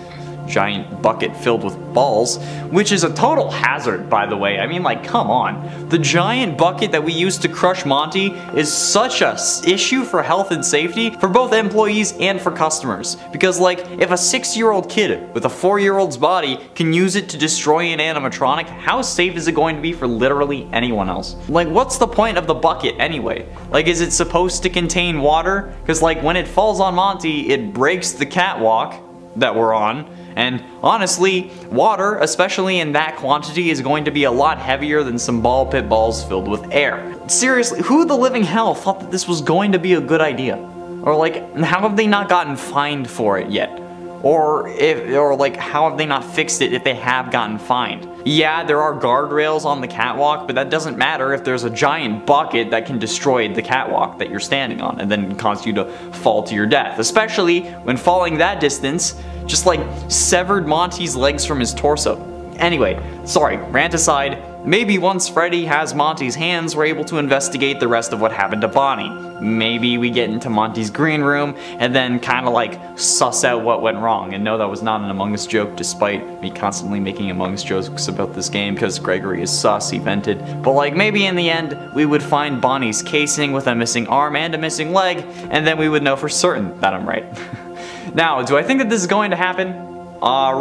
giant bucket filled with balls, which is a total hazard, by the way. I mean, like, come on. The giant bucket that we used to crush Monty is such a issue for health and safety for both employees and for customers, because like, if a 6-year-old kid with a 4-year-old's body can use it to destroy an animatronic, how safe is it going to be for literally anyone else? Like, what's the point of the bucket anyway? Like, is it supposed to contain water? Because like, when it falls on Monty, it breaks the catwalk that we're on. And honestly, water, especially in that quantity, is going to be a lot heavier than some ball pit balls filled with air. Seriously, who the living hell thought that this was going to be a good idea? Or like, how have they not gotten fined for it yet? Or like, how have they not fixed it if they have gotten fined? Yeah, there are guardrails on the catwalk, but that doesn't matter if there's a giant bucket that can destroy the catwalk that you're standing on and then cause you to fall to your death. Especially when falling that distance just like severed Monty's legs from his torso. Anyway, sorry, rant aside, maybe once Freddy has Monty's hands, we're able to investigate the rest of what happened to Bonnie. Maybe we get into Monty's green room and then kind of like suss out what went wrong. And no, that was not an Among Us joke, despite me constantly making Among Us jokes about this game because Gregory is sus, he vented. But like, maybe in the end, we would find Bonnie's casing with a missing arm and a missing leg, and then we would know for certain that I'm right. Now, do I think that this is going to happen?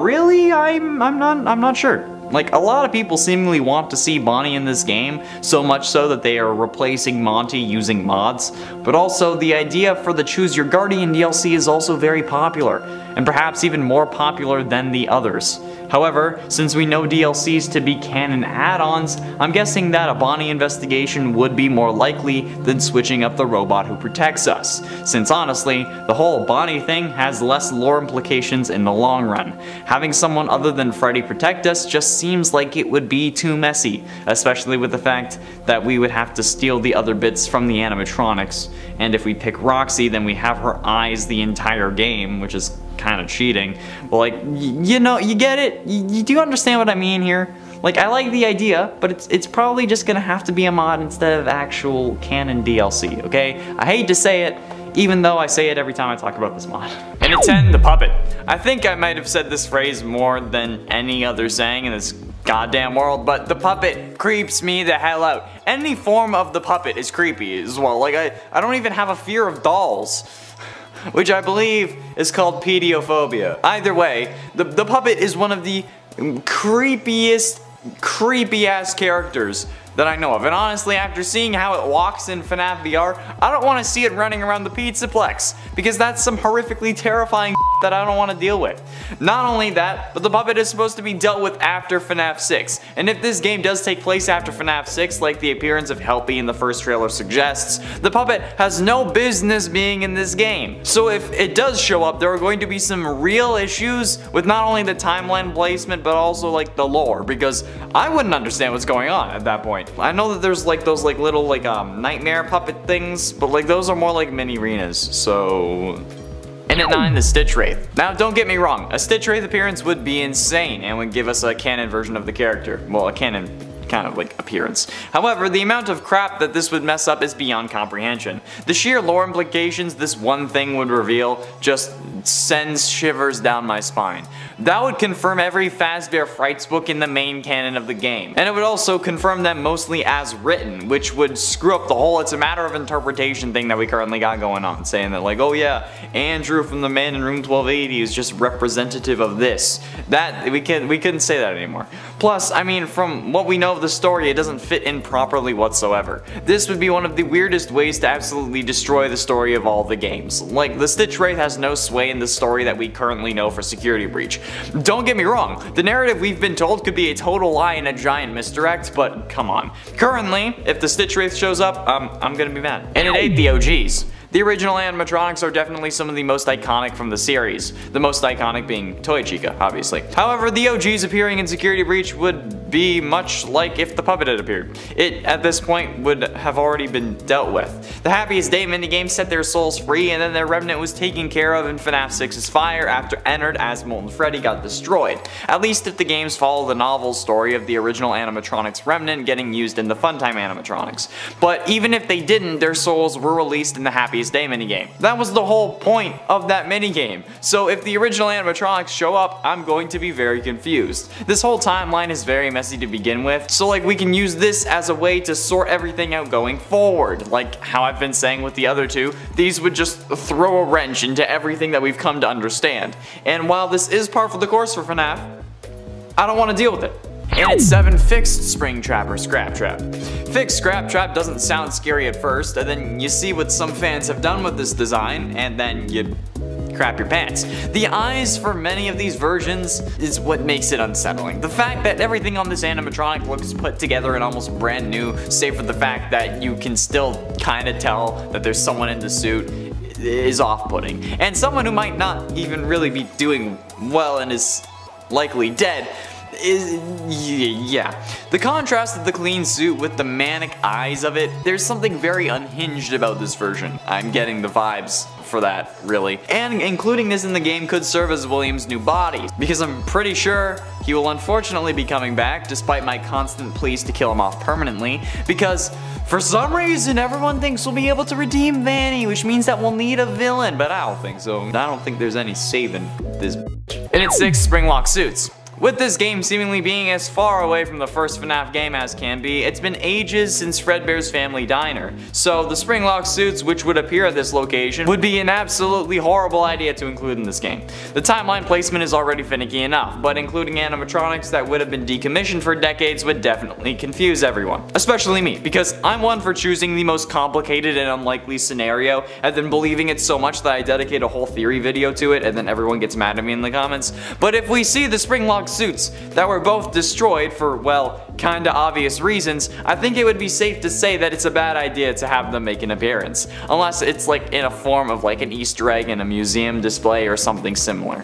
Really? I'm not sure. Like, a lot of people seemingly want to see Bonnie in this game, so much so that they are replacing Monty using mods, but also the idea for the Choose Your Guardian DLC is also very popular, and perhaps even more popular than the others. However, since we know DLCs to be canon add-ons, I'm guessing that a Bonnie investigation would be more likely than switching up the robot who protects us, since honestly, the whole Bonnie thing has less lore implications in the long run. Having someone other than Freddy protect us just seems like it would be too messy, especially with the fact that we would have to steal the other bits from the animatronics, and if we pick Roxy, then we have her eyes the entire game, which is kind of cheating. But like, you know, you get it? You do understand what I mean here? Like, I like the idea, but it's probably just gonna have to be a mod instead of actual canon DLC, okay? I hate to say it, even though I say it every time I talk about this mod. And it's in the Puppet. I think I might have said this phrase more than any other saying in this goddamn world, but the Puppet creeps me the hell out. Any form of the Puppet is creepy as well. Like, I don't even have a fear of dolls, which I believe is called pediophobia. Either way, the Puppet is one of the creepiest, creepy-ass characters that I know of. And honestly, after seeing how it walks in FNAF VR, I don't want to see it running around the Pizzaplex, because that's some horrifically terrifying that I don't want to deal with. Not only that, but the Puppet is supposed to be dealt with after FNAF 6, and if this game does take place after FNAF 6, like the appearance of Helpy in the first trailer suggests, the Puppet has no business being in this game. So if it does show up, there are going to be some real issues with not only the timeline placement, but also like the lore, because I wouldn't understand what's going on at that point. I know that there's like those like little like nightmare puppet things, but like those are more like mini arenas, so... And at 9, the Stitch Wraith. Now don't get me wrong, a Stitch Wraith appearance would be insane and would give us a canon version of the character. Well, a canon kind of like appearance. However, the amount of crap that this would mess up is beyond comprehension. The sheer lore implications this one thing would reveal just sends shivers down my spine. That would confirm every Fazbear Frights book in the main canon of the game, and it would also confirm them mostly as written, which would screw up the whole it's a matter of interpretation thing that we currently got going on, saying that like, oh yeah, Andrew from the man in room 1280 is just representative of this. That, we couldn't say that anymore. Plus, I mean, from what we know of the story, it doesn't fit in properly whatsoever. This would be one of the weirdest ways to absolutely destroy the story of all the games. Like, the Stitch Wraith has no sway in the story that we currently know for Security Breach. Don't get me wrong, the narrative we've been told could be a total lie and a giant misdirect, but come on. Currently, if the Stitch Wraith shows up, I'm gonna be mad. And it ate the OGs. The original animatronics are definitely some of the most iconic from the series, the most iconic being Toy Chica, obviously. However, the OGs appearing in Security Breach would be much like if the Puppet had appeared. It, at this point, would have already been dealt with. The Happiest Day minigame set their souls free, and then their remnant was taken care of in FNAF 6's Fire after Ennard as Molten Freddy got destroyed, at least if the games follow the novel story of the original animatronics remnant getting used in the Funtime animatronics. But even if they didn't, their souls were released in the Happiest Day minigame. That was the whole point of that minigame, so if the original animatronics show up, I'm going to be very confused. This whole timeline is very messy to begin with, so like we can use this as a way to sort everything out going forward. Like how I've been saying with the other two, these would just throw a wrench into everything that we've come to understand. And while this is par for the course for FNAF, I don't want to deal with it. And it's 7, Fixed Springtrap or Scrap Trap. Fixed Scrap Trap doesn't sound scary at first, and then you see what some fans have done with this design, and then you crap your pants. The eyes for many of these versions is what makes it unsettling. The fact that everything on this animatronic looks put together and almost brand new, save for the fact that you can still kinda tell that there's someone in the suit, is off-putting. And someone who might not even really be doing well and is likely dead, yeah. The contrast of the clean suit with the manic eyes of it, there's something very unhinged about this version. I'm getting the vibes for that, really. And including this in the game could serve as William's new body, because I'm pretty sure he will unfortunately be coming back, despite my constant pleas to kill him off permanently, because for some reason everyone thinks we'll be able to redeem Vanny, which means that we'll need a villain, but I don't think so. I don't think there's any saving this bitch. And it's 6, Springlock Suits. With this game seemingly being as far away from the first FNAF game as can be, it's been ages since Fredbear's Family Diner, so the spring lock suits which would appear at this location would be an absolutely horrible idea to include in this game. The timeline placement is already finicky enough, but including animatronics that would have been decommissioned for decades would definitely confuse everyone, especially me, because I'm one for choosing the most complicated and unlikely scenario and then believing it so much that I dedicate a whole theory video to it and then everyone gets mad at me in the comments. But if we see the spring lock suits that were both destroyed for, well, kinda obvious reasons, I think it would be safe to say that it's a bad idea to have them make an appearance, unless it's like in a form of like an Easter egg in a museum display or something similar.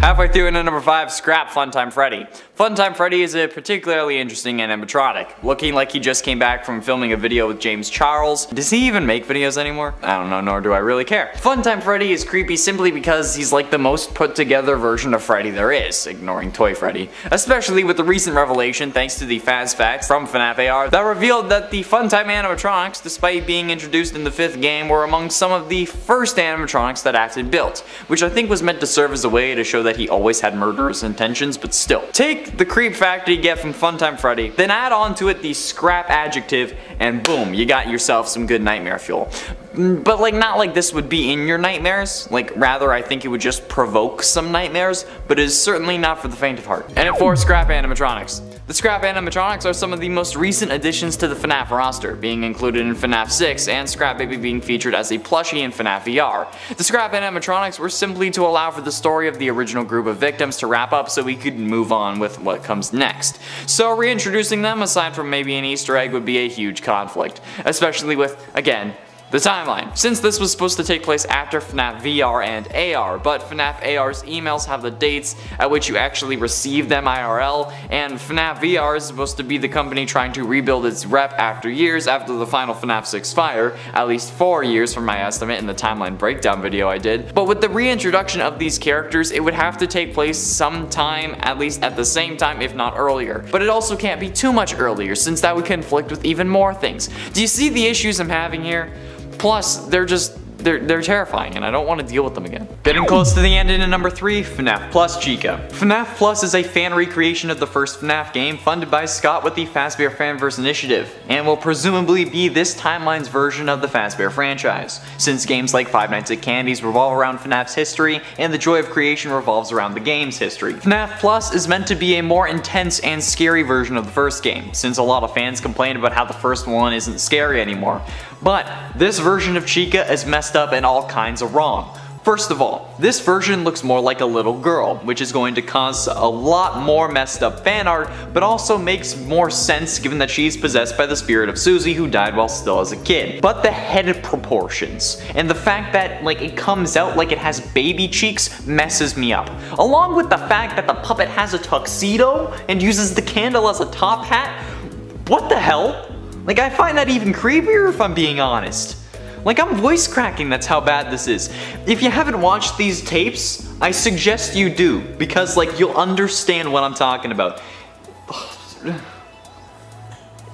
Halfway through into number 5, Scrap Funtime Freddy. Funtime Freddy is a particularly interesting animatronic, looking like he just came back from filming a video with James Charles. Does he even make videos anymore? I don't know, nor do I really care. Funtime Freddy is creepy simply because he's like the most put together version of Freddy there is, ignoring Toy Freddy, especially with the recent revelation thanks to the Faz Facts from FNAF AR that revealed that the Funtime animatronics, despite being introduced in the 5th game, were among some of the first animatronics that Afton built, which I think was meant to serve as a way to show that he always had murderous intentions, but still. Take the creep factor you get from Funtime Freddy, then add on to it the scrap adjective, and boom, you got yourself some good nightmare fuel. But like, not like this would be in your nightmares, like rather I think it would just provoke some nightmares, but it is certainly not for the faint of heart. And at 4, Scrap Animatronics. The Scrap Animatronics are some of the most recent additions to the FNAF roster, being included in FNAF 6 and Scrap Baby being featured as a plushie in FNAF VR. The Scrap Animatronics were simply to allow for the story of the original group of victims to wrap up so we could move on with what comes next. So reintroducing them, aside from maybe an Easter egg, would be a huge conflict, especially with, again, the timeline, since this was supposed to take place after FNAF VR and AR, but FNAF AR's emails have the dates at which you actually receive them IRL, and FNAF VR is supposed to be the company trying to rebuild its rep after years after the final FNAF 6 fire, at least 4 years from my estimate in the timeline breakdown video I did. But with the reintroduction of these characters, it would have to take place sometime, at least at the same time, if not earlier. But it also can't be too much earlier, since that would conflict with even more things. Do you see the issues I'm having here? Plus, they're terrifying and I don't want to deal with them again. Getting close to the end in number 3, FNAF Plus Chica. FNAF Plus is a fan recreation of the first FNAF game funded by Scott with the Fazbear Fanverse Initiative, and will presumably be this timeline's version of the Fazbear franchise, since games like Five Nights at Candy's revolve around FNAF's history and The Joy of Creation revolves around the game's history. FNAF Plus is meant to be a more intense and scary version of the first game, since a lot of fans complain about how the first one isn't scary anymore. But this version of Chica is messed up and all kinds of wrong. First of all, this version looks more like a little girl, which is going to cause a lot more messed up fan art, but also makes more sense given that she's possessed by the spirit of Susie, who died while still as a kid. But the head proportions, and the fact that like it comes out like it has baby cheeks, messes me up. Along with the fact that the puppet has a tuxedo and uses the candle as a top hat. What the hell? Like, I find that even creepier if I'm being honest. Like, I'm voice cracking, that's how bad this is. If you haven't watched these tapes, I suggest you do, because like, you'll understand what I'm talking about.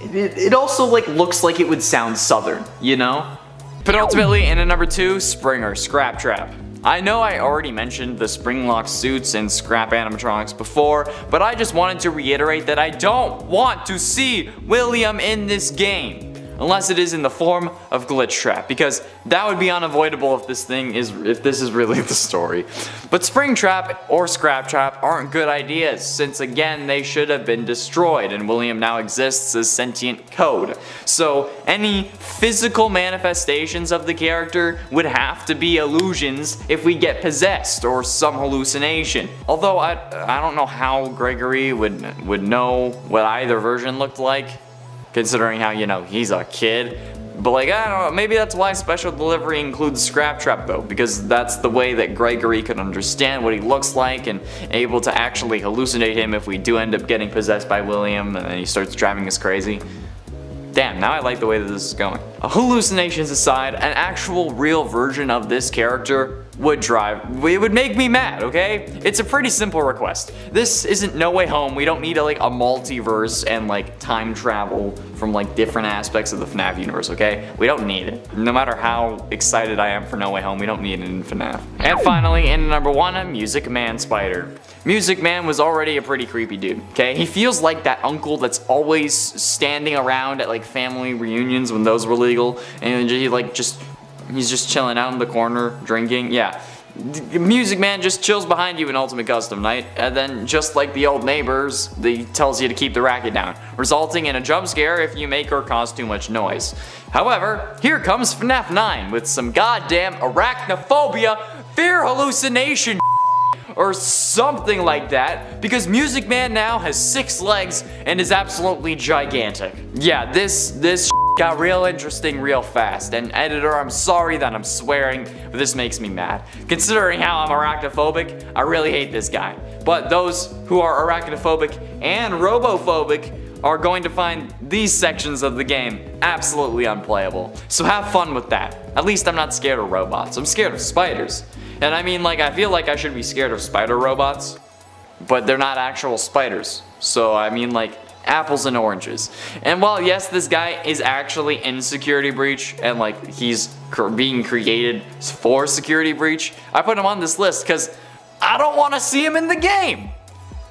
It also like looks like it would sound southern, you know? But ultimately, in at number 2, Springer Scrap Trap. I know I already mentioned the Springlock suits and scrap animatronics before, but I just wanted to reiterate that I don't want to see William in this game. Unless it is in the form of Glitch Trap, because that would be unavoidable if this is really the story. But Springtrap or Scraptrap aren't good ideas, since again they should have been destroyed, and William now exists as sentient code. So any physical manifestations of the character would have to be illusions if we get possessed or some hallucination. Although I don't know how Gregory would know what either version looked like, considering how, you know, he's a kid. But like, I don't know, maybe that's why Special Delivery includes Scraptrap though, because that's the way that Gregory could understand what he looks like and able to actually hallucinate him if we do end up getting possessed by William and then he starts driving us crazy. Damn, now I like the way that this is going. Hallucinations aside, an actual real version of this character would drive, it would make me mad, okay? It's a pretty simple request. This isn't No Way Home. We don't need a multiverse and time travel from different aspects of the FNAF universe, okay? We don't need it. No matter how excited I am for No Way Home, we don't need it in FNAF. And finally, in number 1, Music Man Spider. Music Man was already a pretty creepy dude, okay? He feels like that uncle that's always standing around at family reunions when those were legal, and he he's just chilling out in the corner, drinking. Yeah, Music Man just chills behind you in Ultimate Custom Night, and then just like the old neighbors, he tells you to keep the racket down, resulting in a jump scare if you make or cause too much noise. However, here comes FNAF 9 with some goddamn arachnophobia, fear hallucination or something like that, because Music Man now has 6 legs and is absolutely gigantic. Yeah, this got real interesting real fast, and editor, I'm sorry that I'm swearing, but this makes me mad. Considering how I'm arachnophobic, I really hate this guy. But those who are arachnophobic and robophobic are going to find these sections of the game absolutely unplayable. So have fun with that. At least I'm not scared of robots, I'm scared of spiders. And I mean, I feel like I should be scared of spider robots, but they're not actual spiders. So I mean, apples and oranges. And while yes, this guy is actually in Security Breach and he's being created for Security Breach, I put him on this list because I don't want to see him in the game.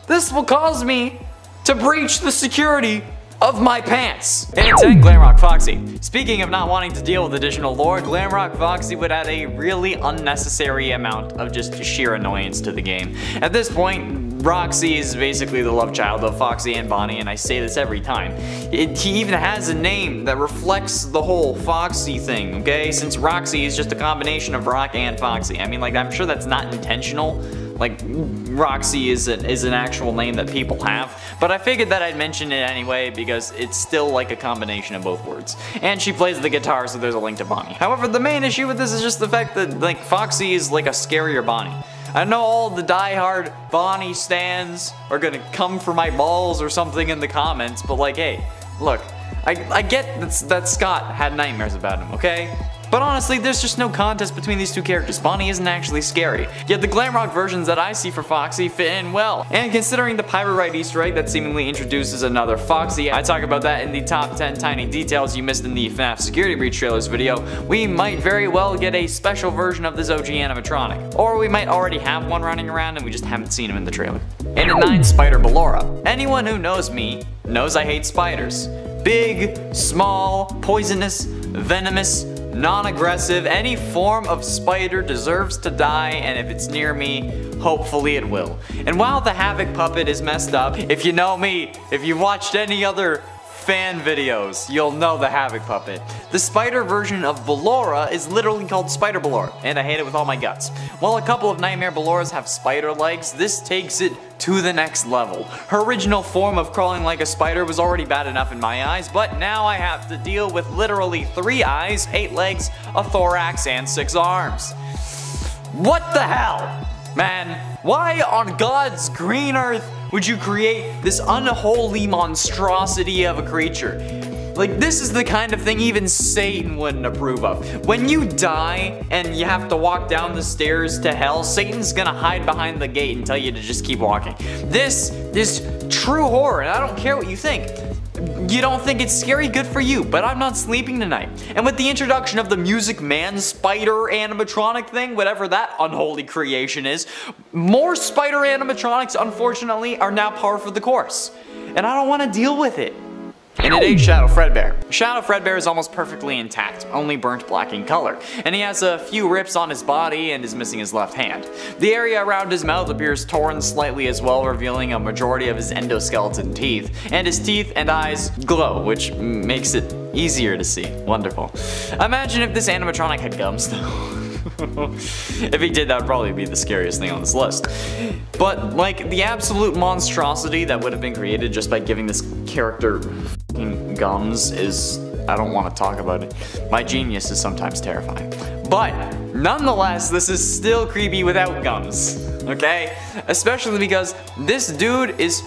This will cause me to breach the security of my pants. And 10, Glamrock Foxy. Speaking of not wanting to deal with additional lore, Glamrock Foxy would add a really unnecessary amount of just sheer annoyance to the game. At this point, Roxy is basically the love child of Foxy and Bonnie, and I say this every time. He even has a name that reflects the whole Foxy thing, okay? Since Roxy is just a combination of Rock and Foxy. I mean, I'm sure that's not intentional. Roxy is an actual name that people have, but I figured that I'd mention it anyway because it's still a combination of both words. And she plays the guitar, so there's a link to Bonnie. However, the main issue with this is just the fact that Foxy is a scarier Bonnie. I know all the diehard Bonnie stans are gonna come for my balls or something in the comments, but hey, look, I get that Scott had nightmares about him, okay? But honestly, there's just no contest between these two characters. Bonnie isn't actually scary, yet the Glamrock versions that I see for Foxy fit in well. And considering the Pyrorite Easter egg that seemingly introduces another Foxy, I talk about that in the top 10 tiny details you missed in the FNAF Security Breach trailers video, we might very well get a special version of this OG animatronic. Or we might already have one running around and we just haven't seen him in the trailer. And at 9, Spider Ballora. Anyone who knows me knows I hate spiders. Big, small, poisonous, venomous, non-aggressive, any form of spider deserves to die, and if it's near me, hopefully it will. And while the Havoc puppet is messed up, if you know me, if you've watched any other fan videos, you'll know the Havoc puppet. The spider version of Ballora is literally called Spider Ballora, and I hate it with all my guts. While a couple of Nightmare Balloras have spider legs, this takes it to the next level. Her original form of crawling like a spider was already bad enough in my eyes, but now I have to deal with literally 3 eyes, 8 legs, a thorax, and 6 arms. What the hell? Man, why on God's green earth would you create this unholy monstrosity of a creature? This is the kind of thing even Satan wouldn't approve of. When you die and you have to walk down the stairs to hell, Satan's gonna hide behind the gate and tell you to just keep walking. This is true horror, and I don't care what you think. You don't think it's scary? Good for you, but I'm not sleeping tonight. And with the introduction of the Music Man spider animatronic thing, whatever that unholy creation is, more spider animatronics, unfortunately, are now par for the course. And I don't want to deal with it. And at 8, Shadow Fredbear. Shadow Fredbear is almost perfectly intact, only burnt black in color, and he has a few rips on his body and is missing his left hand. The area around his mouth appears torn slightly as well, revealing a majority of his endoskeleton teeth, and his teeth and eyes glow, which makes it easier to see. Wonderful. Imagine if this animatronic had gums though. If he did, that would probably be the scariest thing on this list. But the absolute monstrosity that would have been created just by giving this character fucking gums is, I don't want to talk about it. My genius is sometimes terrifying. But nonetheless, this is still creepy without gums, okay? Especially because this dude is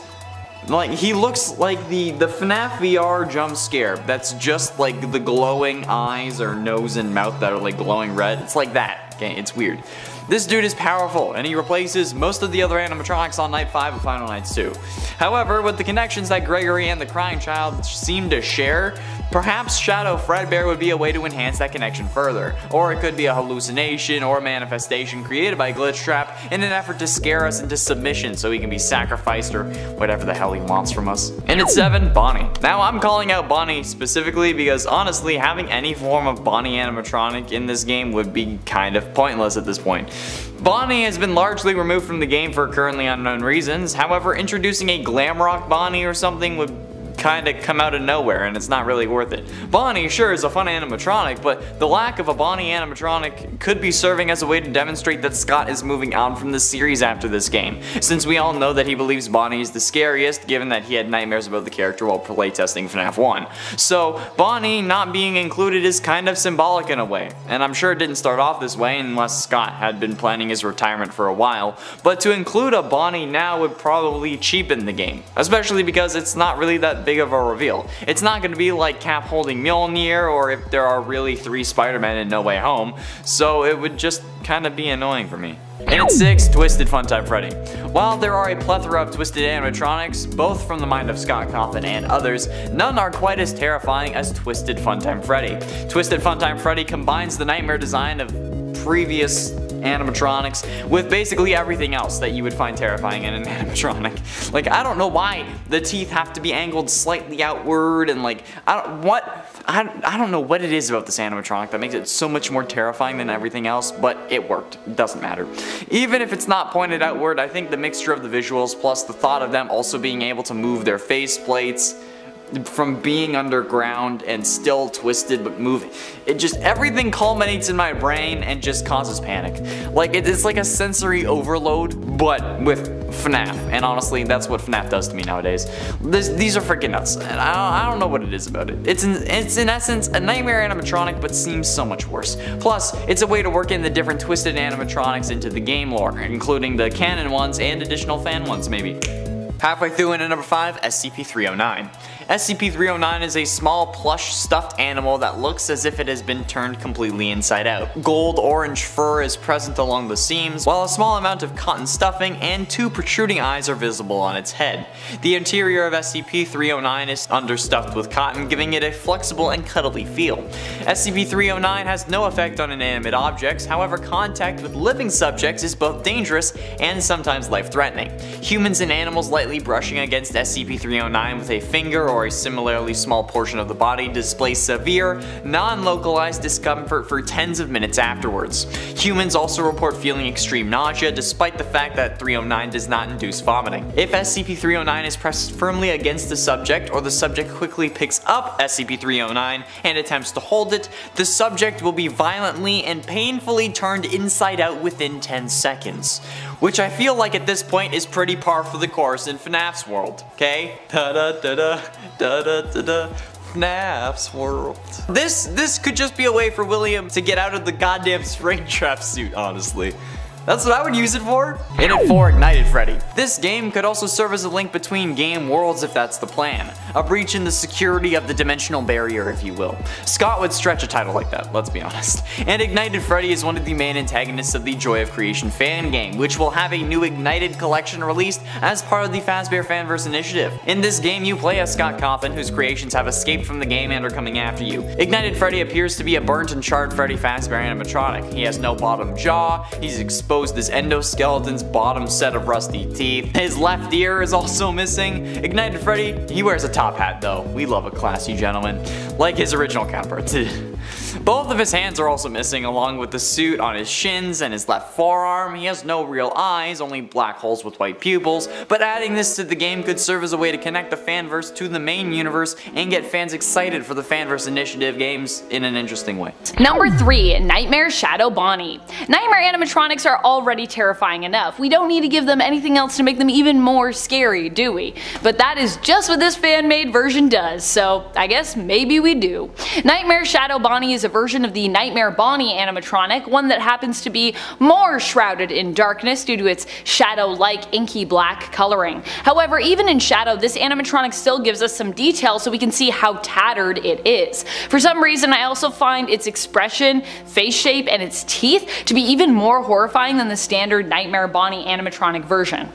he looks like the FNAF VR jump scare that's just the glowing eyes or nose and mouth that are glowing red. It's like that, okay? It's weird. This dude is powerful, and he replaces most of the other animatronics on Night 5 of Final Nights 2. However, with the connections that Gregory and the Crying Child seem to share, perhaps Shadow Fredbear would be a way to enhance that connection further, or it could be a hallucination or manifestation created by Glitch Trap in an effort to scare us into submission so he can be sacrificed or whatever the hell he wants from us. And at 7, Bonnie. Now I'm calling out Bonnie specifically because honestly having any form of Bonnie animatronic in this game would be kind of pointless at this point. Bonnie has been largely removed from the game for currently unknown reasons, however introducing a Glamrock Bonnie or something would kinda come out of nowhere and it's not really worth it. Bonnie sure is a fun animatronic, but the lack of a Bonnie animatronic could be serving as a way to demonstrate that Scott is moving on from the series after this game, since we all know that he believes Bonnie is the scariest given that he had nightmares about the character while playtesting FNAF 1. So Bonnie not being included is kind of symbolic in a way, and I'm sure it didn't start off this way unless Scott had been planning his retirement for a while, but to include a Bonnie now would probably cheapen the game, especially because it's not really that big of a reveal. It's not going to be like Cap holding Mjolnir or if there are really 3 Spider-Men in No Way Home, so it would just kind of be annoying for me. And at 6, Twisted Funtime Freddy. While there are a plethora of twisted animatronics, both from the mind of Scott Cawthon and others, none are quite as terrifying as Twisted Funtime Freddy. Twisted Funtime Freddy combines the nightmare design of previous animatronics with basically everything else that you would find terrifying in an animatronic. Like, I don't know why the teeth have to be angled slightly outward and like, I don't know what it is about this animatronic that makes it so much more terrifying than everything else, but it worked. It doesn't matter. Even if it's not pointed outward, I think the mixture of the visuals plus the thought of them also being able to move their face plates from being underground and still twisted but moving. It just, everything culminates in my brain and just causes panic. Like, it's like a sensory overload, but with FNAF. And honestly, that's what FNAF does to me nowadays. These are freaking nuts. I don't know what it is about it. It's in essence a nightmare animatronic, but seems so much worse. Plus, it's a way to work in the different twisted animatronics into the game lore, including the canon ones and additional fan ones, maybe. Halfway through and at number 5, SCP-309. SCP-309 is a small plush stuffed animal that looks as if it has been turned completely inside out. Gold orange fur is present along the seams, while a small amount of cotton stuffing and 2 protruding eyes are visible on its head. The interior of SCP-309 is understuffed with cotton, giving it a flexible and cuddly feel. SCP-309 has no effect on inanimate objects, however contact with living subjects is both dangerous and sometimes life-threatening. Humans and animals lightly brushing against SCP-309 with a finger or a similarly small portion of the body displays severe, non-localized discomfort for tens of minutes afterwards. Humans also report feeling extreme nausea despite the fact that 309 does not induce vomiting. If SCP-309 is pressed firmly against the subject or the subject quickly picks up SCP-309 and attempts to hold it, the subject will be violently and painfully turned inside out within 10 seconds. Which I feel like at this point is pretty par for the course in FNAF's world, okay? Da-da-da-da, da-da-da-da. FNAF's world. This could just be a way for William to get out of the goddamn Springtrap suit, honestly. That's what I would use it for. And at 4, Ignited Freddy. This game could also serve as a link between game worlds if that's the plan. A breach in the security of the dimensional barrier, if you will. Scott would stretch a title like that, let's be honest. And Ignited Freddy is one of the main antagonists of the Joy of Creation fan game, which will have a new Ignited collection released as part of the Fazbear Fanverse initiative. In this game, you play as Scott Cawthon, whose creations have escaped from the game and are coming after you. Ignited Freddy appears to be a burnt and charred Freddy Fazbear animatronic. He has no bottom jaw, he's exposed his endoskeleton's bottom set of rusty teeth. His left ear is also missing. Ignited Freddy, he wears a top hat though. We love a classy gentleman, like his original counterpart. Both of his hands are also missing along with the suit on his shins and his left forearm. He has no real eyes, only black holes with white pupils, but adding this to the game could serve as a way to connect the fanverse to the main universe and get fans excited for the fanverse initiative games in an interesting way. Number 3, Nightmare Shadow Bonnie. Nightmare animatronics are already terrifying enough. We don't need to give them anything else to make them even more scary, do we? But that is just what this fan-made version does, so I guess maybe we do. Nightmare Shadow Bonnie Bonnie is a version of the Nightmare Bonnie animatronic, one that happens to be more shrouded in darkness due to its shadow-like inky black coloring. However, even in shadow, this animatronic still gives us some detail so we can see how tattered it is. For some reason, I also find its expression, face shape, and its teeth to be even more horrifying than the standard Nightmare Bonnie animatronic version.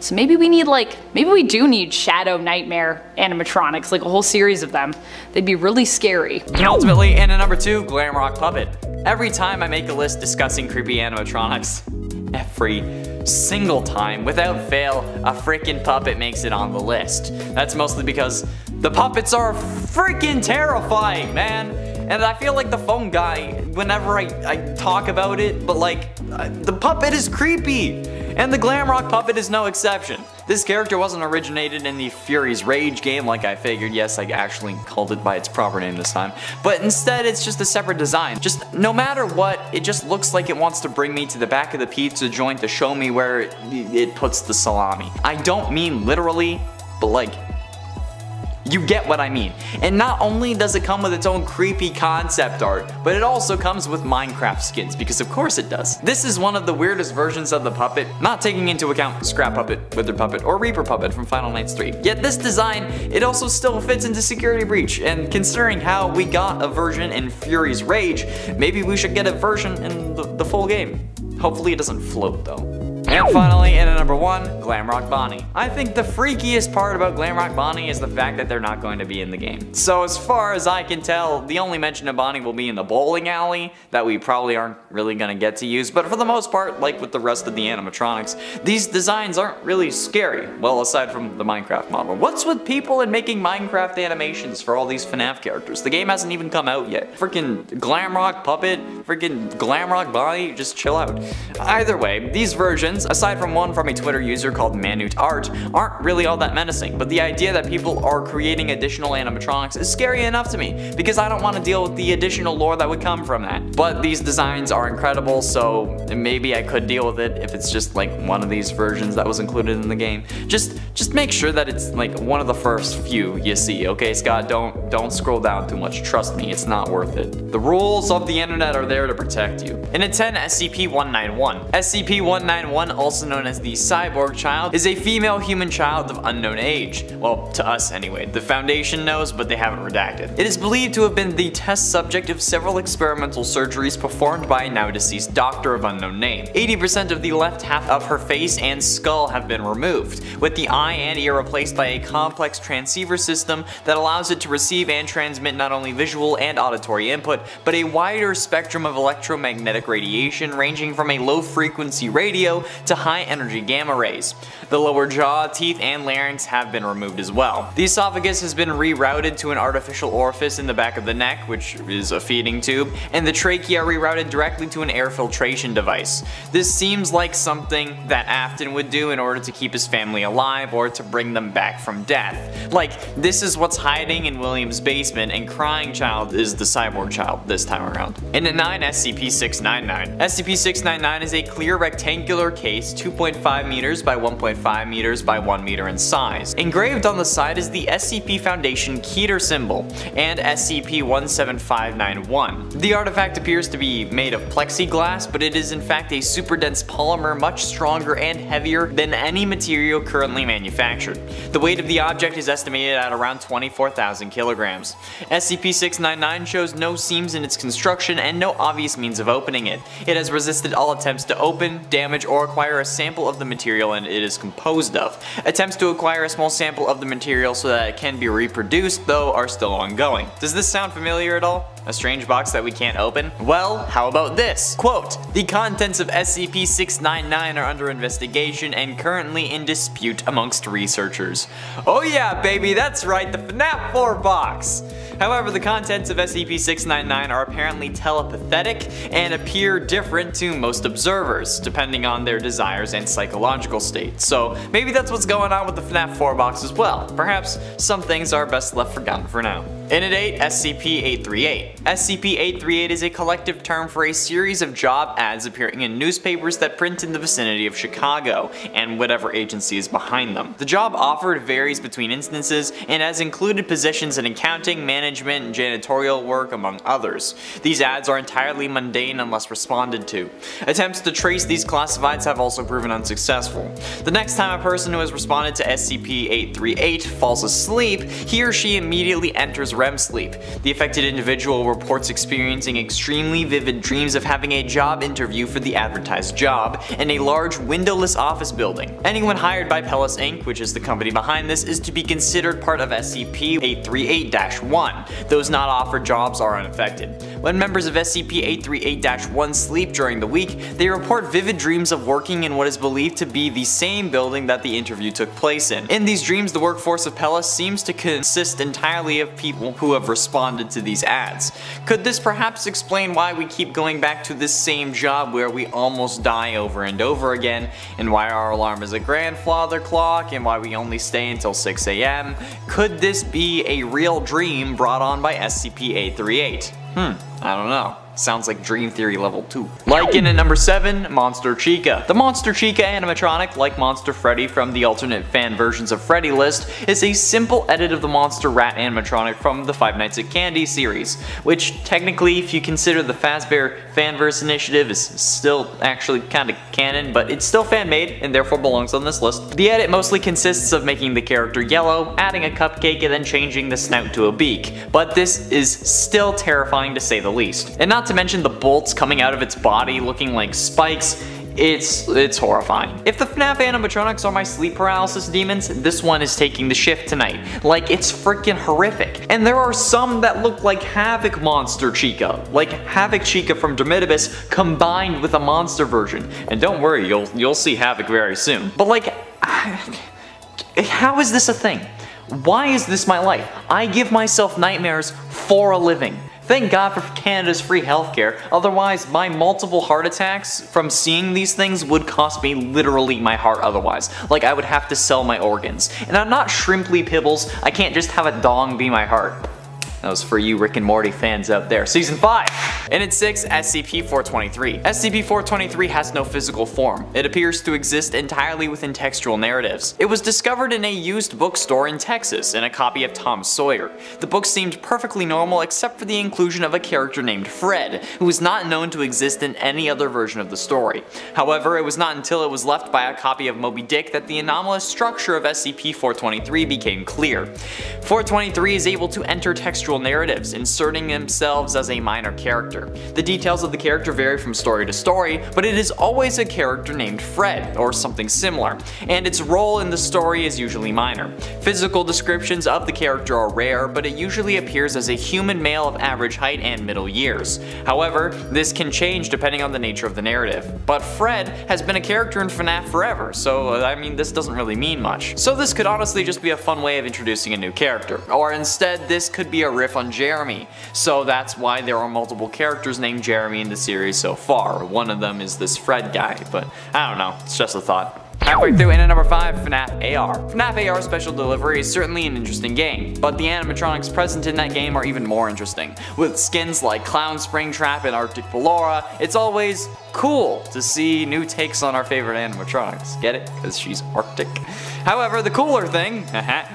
So maybe we need maybe we do need shadow nightmare animatronics, like a whole series of them. They'd be really scary. And ultimately, in at number 2, Glamrock Puppet. Every time I make a list discussing creepy animatronics, every single time, without fail, a frickin' puppet makes it on the list. That's mostly because the puppets are frickin' terrifying, man. And I feel like the phone guy whenever I talk about it, but like, the puppet is creepy. And the Glamrock Puppet is no exception. This character wasn't originated in the Fury's Rage game like I figured. Yes, I actually called it by its proper name this time. But instead, it's just a separate design. Just no matter what, it just looks like it wants to bring me to the back of the pizza joint to show me where it puts the salami. I don't mean literally, but like, you get what I mean. And not only does it come with its own creepy concept art, but it also comes with Minecraft skins, because of course it does. This is one of the weirdest versions of the puppet, not taking into account Scrap Puppet, Wither Puppet, or Reaper Puppet from Final Nights 3. Yet this design, it also still fits into Security Breach, and considering how we got a version in Fury's Rage, maybe we should get a version in the full game. Hopefully it doesn't float though. And finally, in at number 1, Glamrock Bonnie. I think the freakiest part about Glamrock Bonnie is the fact that they're not going to be in the game. So as far as I can tell, the only mention of Bonnie will be in the bowling alley that we probably aren't really gonna get to use, but for the most part, like with the rest of the animatronics, these designs aren't really scary. Well, aside from the Minecraft model. What's with people and making Minecraft animations for all these FNAF characters? The game hasn't even come out yet. Freaking Glamrock Puppet, freaking Glamrock Bonnie, just chill out. Either way, these versions, aside from one from a Twitter user called ManutArt, aren't really all that menacing, but the idea that people are creating additional animatronics is scary enough to me, because I don't want to deal with the additional lore that would come from that. But these designs are incredible, so maybe I could deal with it if it's just like one of these versions that was included in the game. Just make sure that it's like one of the first few you see, okay Scott? Don't scroll down too much, trust me, it's not worth it. The rules of the internet are there to protect you. And at 10, SCP-191. SCP-191, also known as the Cyborg Child, is a female human child of unknown age. Well, to us anyway. The Foundation knows, but they haven't redacted. It is believed to have been the test subject of several experimental surgeries performed by a now deceased doctor of unknown name. 80% of the left half of her face and skull have been removed, with the eye and ear replaced by a complex transceiver system that allows it to receive and transmit not only visual and auditory input, but a wider spectrum of electromagnetic radiation ranging from a low-frequency radio to high energy gamma rays. The lower jaw, teeth, and larynx have been removed as well. The esophagus has been rerouted to an artificial orifice in the back of the neck, which is a feeding tube, and the trachea rerouted directly to an air filtration device. This seems like something that Afton would do in order to keep his family alive or to bring them back from death. Like, this is what's hiding in William's basement, and Crying Child is the Cyborg Child this time around. And at 9, SCP-699. SCP-699 is a clear rectangular case 2.5 meters by 1.5 meters by 1 meter in size. Engraved on the side is the SCP Foundation Keter symbol and SCP-17591. The artifact appears to be made of plexiglass, but it is in fact a super dense polymer much stronger and heavier than any material currently manufactured. The weight of the object is estimated at around 24,000 kilograms. SCP-699 shows no seams in its construction and no obvious means of opening it. It has resisted all attempts to open, damage, or acquire a sample of the material and it is composed of. Attempts to acquire a small sample of the material so that it can be reproduced, though, are still ongoing. Does this sound familiar at all? A strange box that we can't open? Well, how about this? Quote, the contents of SCP-699 are under investigation and currently in dispute amongst researchers. Oh yeah, baby, that's right, the FNAF 4 box! However, the contents of SCP-699 are apparently telepathic and appear different to most observers, depending on their desires and psychological state. So maybe that's what's going on with the FNAF 4 box as well. Perhaps some things are best left forgotten for now. In at 8, SCP-838. SCP-838 is a collective term for a series of job ads appearing in newspapers that print in the vicinity of Chicago and whatever agency is behind them. The job offered varies between instances and has included positions in accounting, management, management and janitorial work, among others. These ads are entirely mundane unless responded to. Attempts to trace these classifieds have also proven unsuccessful. The next time a person who has responded to SCP-838 falls asleep, he or she immediately enters REM sleep. The affected individual reports experiencing extremely vivid dreams of having a job interview for the advertised job in a large windowless office building. Anyone hired by Pellis Inc., which is the company behind this, is to be considered part of SCP-838-1. Those not offered jobs are unaffected. When members of SCP-838-1 sleep during the week, they report vivid dreams of working in what is believed to be the same building that the interview took place in. In these dreams, the workforce of Pellis seems to consist entirely of people who have responded to these ads. Could this perhaps explain why we keep going back to this same job where we almost die over and over again, and why our alarm is a grandfather clock, and why we only stay until 6 AM? Could this be a real dream brought on by SCP-838? I don't know. Sounds like Dream Theory level 2. Like in at number 7, Monster Chica. The Monster Chica animatronic, like Monster Freddy from the alternate fan versions of Freddy list, is a simple edit of the Monster Rat animatronic from the Five Nights at Candy series, which technically, if you consider the Fazbear Fanverse initiative, is still actually kinda canon, but it's still fan made and therefore belongs on this list. The edit mostly consists of making the character yellow, adding a cupcake, and then changing the snout to a beak, but this is still terrifying to say the least. And not to mention the bolts coming out of its body looking like spikes. It's horrifying. If the FNAF animatronics are my sleep paralysis demons, this one is taking the shift tonight. Like, it's freaking horrific. And there are some that look like Havoc Monster Chica. Like Havoc Chica from Dermidibus combined with a monster version. And don't worry, you'll see Havoc very soon. But like, how is this a thing? Why is this my life? I give myself nightmares for a living. Thank God for Canada's free healthcare, otherwise my multiple heart attacks from seeing these things would cost me literally my heart otherwise. Like, I would have to sell my organs. And I'm not Shrimply Pibbles, I can't just have a dong be my heart. That was for you Rick and Morty fans out there. Season 5! And at 6, SCP-423. SCP-423 has no physical form. It appears to exist entirely within textual narratives. It was discovered in a used bookstore in Texas, in a copy of Tom Sawyer. The book seemed perfectly normal except for the inclusion of a character named Fred, who was not known to exist in any other version of the story. However, it was not until it was left by a copy of Moby Dick that the anomalous structure of SCP-423 became clear. 423 is able to enter textual narratives, inserting themselves as a minor character. The details of the character vary from story to story, but it is always a character named Fred, or something similar, and its role in the story is usually minor. Physical descriptions of the character are rare, but it usually appears as a human male of average height and middle years. However, this can change depending on the nature of the narrative. But Fred has been a character in FNAF forever, so I mean, this doesn't really mean much. So this could honestly just be a fun way of introducing a new character, or instead this could be a riff on Jeremy, so that's why there are multiple characters named Jeremy in the series so far. One of them is this Fred guy, but I don't know, it's just a thought. Halfway through, and at number 5, FNAF AR. FNAF AR Special Delivery is certainly an interesting game, but the animatronics present in that game are even more interesting. With skins like Clown, Springtrap, and Arctic Ballora, it's always cool to see new takes on our favorite animatronics. Get it? Because she's Arctic. However, the cooler thing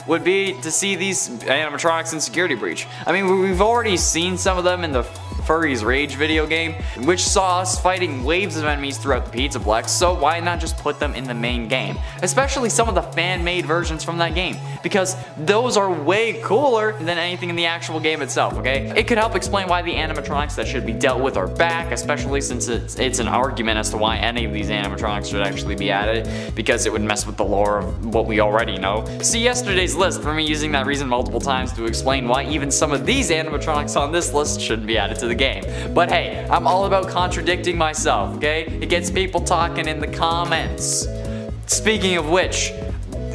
would be to see these animatronics in Security Breach. I mean, we've already seen some of them in the Fury's Rage video game, which saw us fighting waves of enemies throughout the Pizza Plex, so why not just put them in the main game? Especially some of the fan-made versions from that game, because those are way cooler than anything in the actual game itself, okay? It could help explain why the animatronics that should be dealt with are back, especially since it's an argument as to why any of these animatronics should actually be added, because it would mess with the lore of what we already know. See yesterday's list for me using that reason multiple times to explain why even some of these animatronics on this list shouldn't be added to the game. But hey, I'm all about contradicting myself, okay? It gets people talking in the comments. Speaking of which,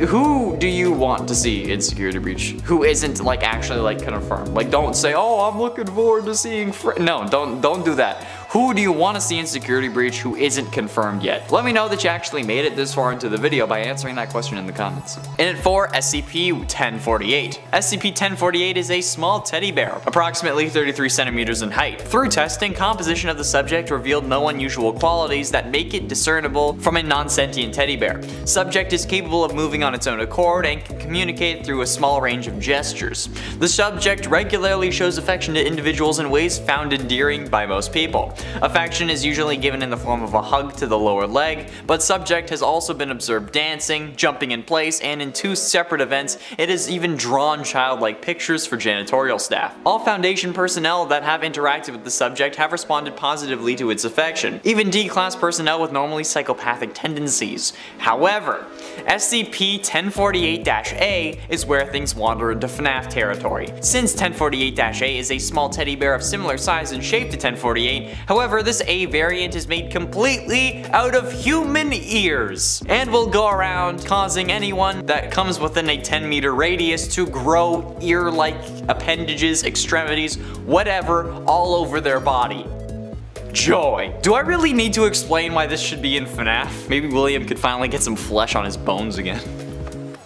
who do you want to see in Security Breach? Who isn't like actually like confirmed? Like, don't say, oh, I'm looking forward to seeing Fred. No, don't do that. Who do you want to see in Security Breach who isn't confirmed yet? Let me know that you actually made it this far into the video by answering that question in the comments. And at 4, SCP-1048. SCP-1048 is a small teddy bear, approximately 33 centimeters in height. Through testing, composition of the subject revealed no unusual qualities that make it discernible from a non-sentient teddy bear. Subject is capable of moving on its own accord and can communicate through a small range of gestures. The subject regularly shows affection to individuals in ways found endearing by most people. Affection is usually given in the form of a hug to the lower leg, but subject has also been observed dancing, jumping in place, and in two separate events, it has even drawn childlike pictures for janitorial staff. All Foundation personnel that have interacted with the subject have responded positively to its affection, even D-class personnel with normally psychopathic tendencies. However, SCP-1048-A is where things wander into FNAF territory. Since 1048-A is a small teddy bear of similar size and shape to 1048, however, this A variant is made completely out of human ears and will go around causing anyone that comes within a 10-meter radius to grow ear-like appendages, extremities, whatever, all over their body. Joy. Do I really need to explain why this should be in FNAF? Maybe William could finally get some flesh on his bones again.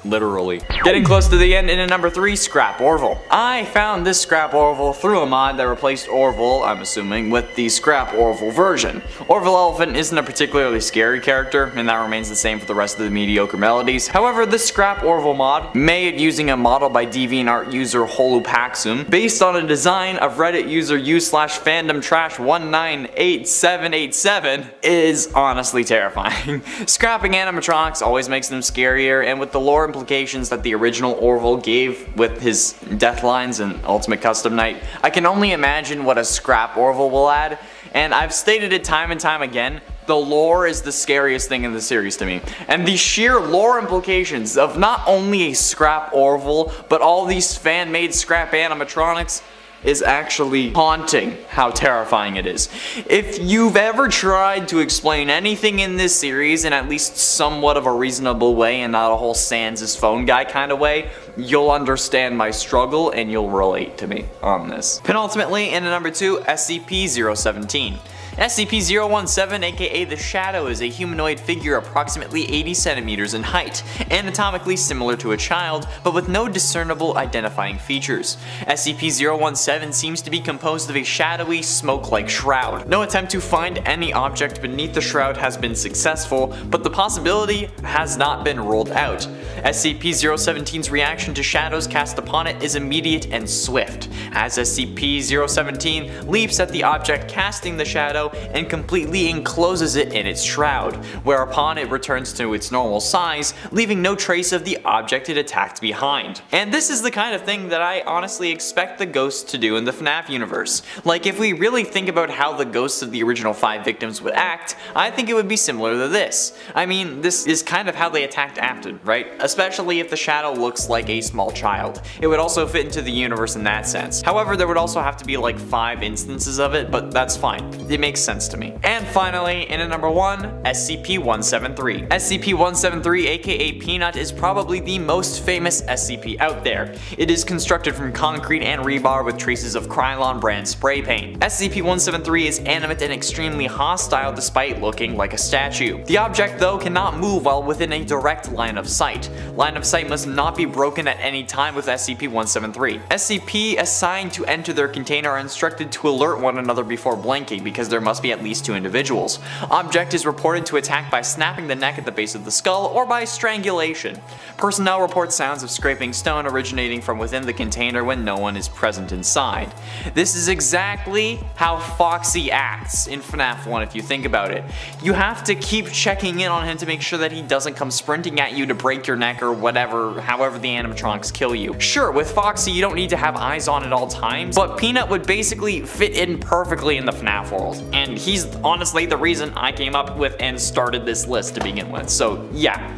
Literally. Getting close to the end, in number 3, Scrap Orville. I found this Scrap Orville through a mod that replaced Orville, I'm assuming, with the Scrap Orville version. Orville Elephant isn't a particularly scary character, and that remains the same for the rest of the mediocre melodies. However, this Scrap Orville mod, made using a model by DeviantArt user Holupaxum, based on a design of Reddit user u/fandomtrash198787, is honestly terrifying. Scrapping animatronics always makes them scarier, and with the lore implications that the original Orville gave with his death lines and Ultimate Custom Night, I can only imagine what a Scrap Orville will add, and I've stated it time and time again, the lore is the scariest thing in the series to me, and the sheer lore implications of not only a Scrap Orville, but all these fan-made scrap animatronics is actually haunting how terrifying it is. If you've ever tried to explain anything in this series in at least somewhat of a reasonable way and not a whole Sans his phone guy kind of way, you'll understand my struggle and you'll relate to me on this. Penultimately, in number 2, SCP-017. SCP-017, aka The Shadow, is a humanoid figure approximately 80 centimeters in height, anatomically similar to a child, but with no discernible identifying features. SCP-017 seems to be composed of a shadowy, smoke-like shroud. No attempt to find any object beneath the shroud has been successful, but the possibility has not been ruled out. SCP-017's reaction to shadows cast upon it is immediate and swift, as SCP-017 leaps at the object casting the shadow and completely encloses it in its shroud, whereupon it returns to its normal size, leaving no trace of the object it attacked behind. And this is the kind of thing that I honestly expect the ghosts to do in the FNAF universe. Like, if we really think about how the ghosts of the original 5 victims would act, I think it would be similar to this. I mean, this is kind of how they attacked Afton, right? Especially if the shadow looks like a small child. It would also fit into the universe in that sense. However, there would also have to be like 5 instances of it, but that's fine. It makes sense to me. And finally, in number 1, SCP-173. SCP-173, aka Peanut, is probably the most famous SCP out there. It is constructed from concrete and rebar with traces of Krylon brand spray paint. SCP-173 is animate and extremely hostile despite looking like a statue. The object, though, cannot move while within a direct line of sight. Line of sight must not be broken at any time with SCP-173. SCP assigned to enter their container are instructed to alert one another before blinking, because there must be at least 2 individuals. Object is reported to attack by snapping the neck at the base of the skull or by strangulation. Personnel report sounds of scraping stone originating from within the container when no one is present inside. This is exactly how Foxy acts in FNAF 1 if you think about it. You have to keep checking in on him to make sure that he doesn't come sprinting at you to break your neck or whatever, however the animatronics kill you. Sure, with Foxy you don't need to have eyes on at all times, but Peanut would basically fit in perfectly in the FNAF world, and he's honestly the reason I came up with and started this list to begin with, so yeah,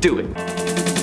do it.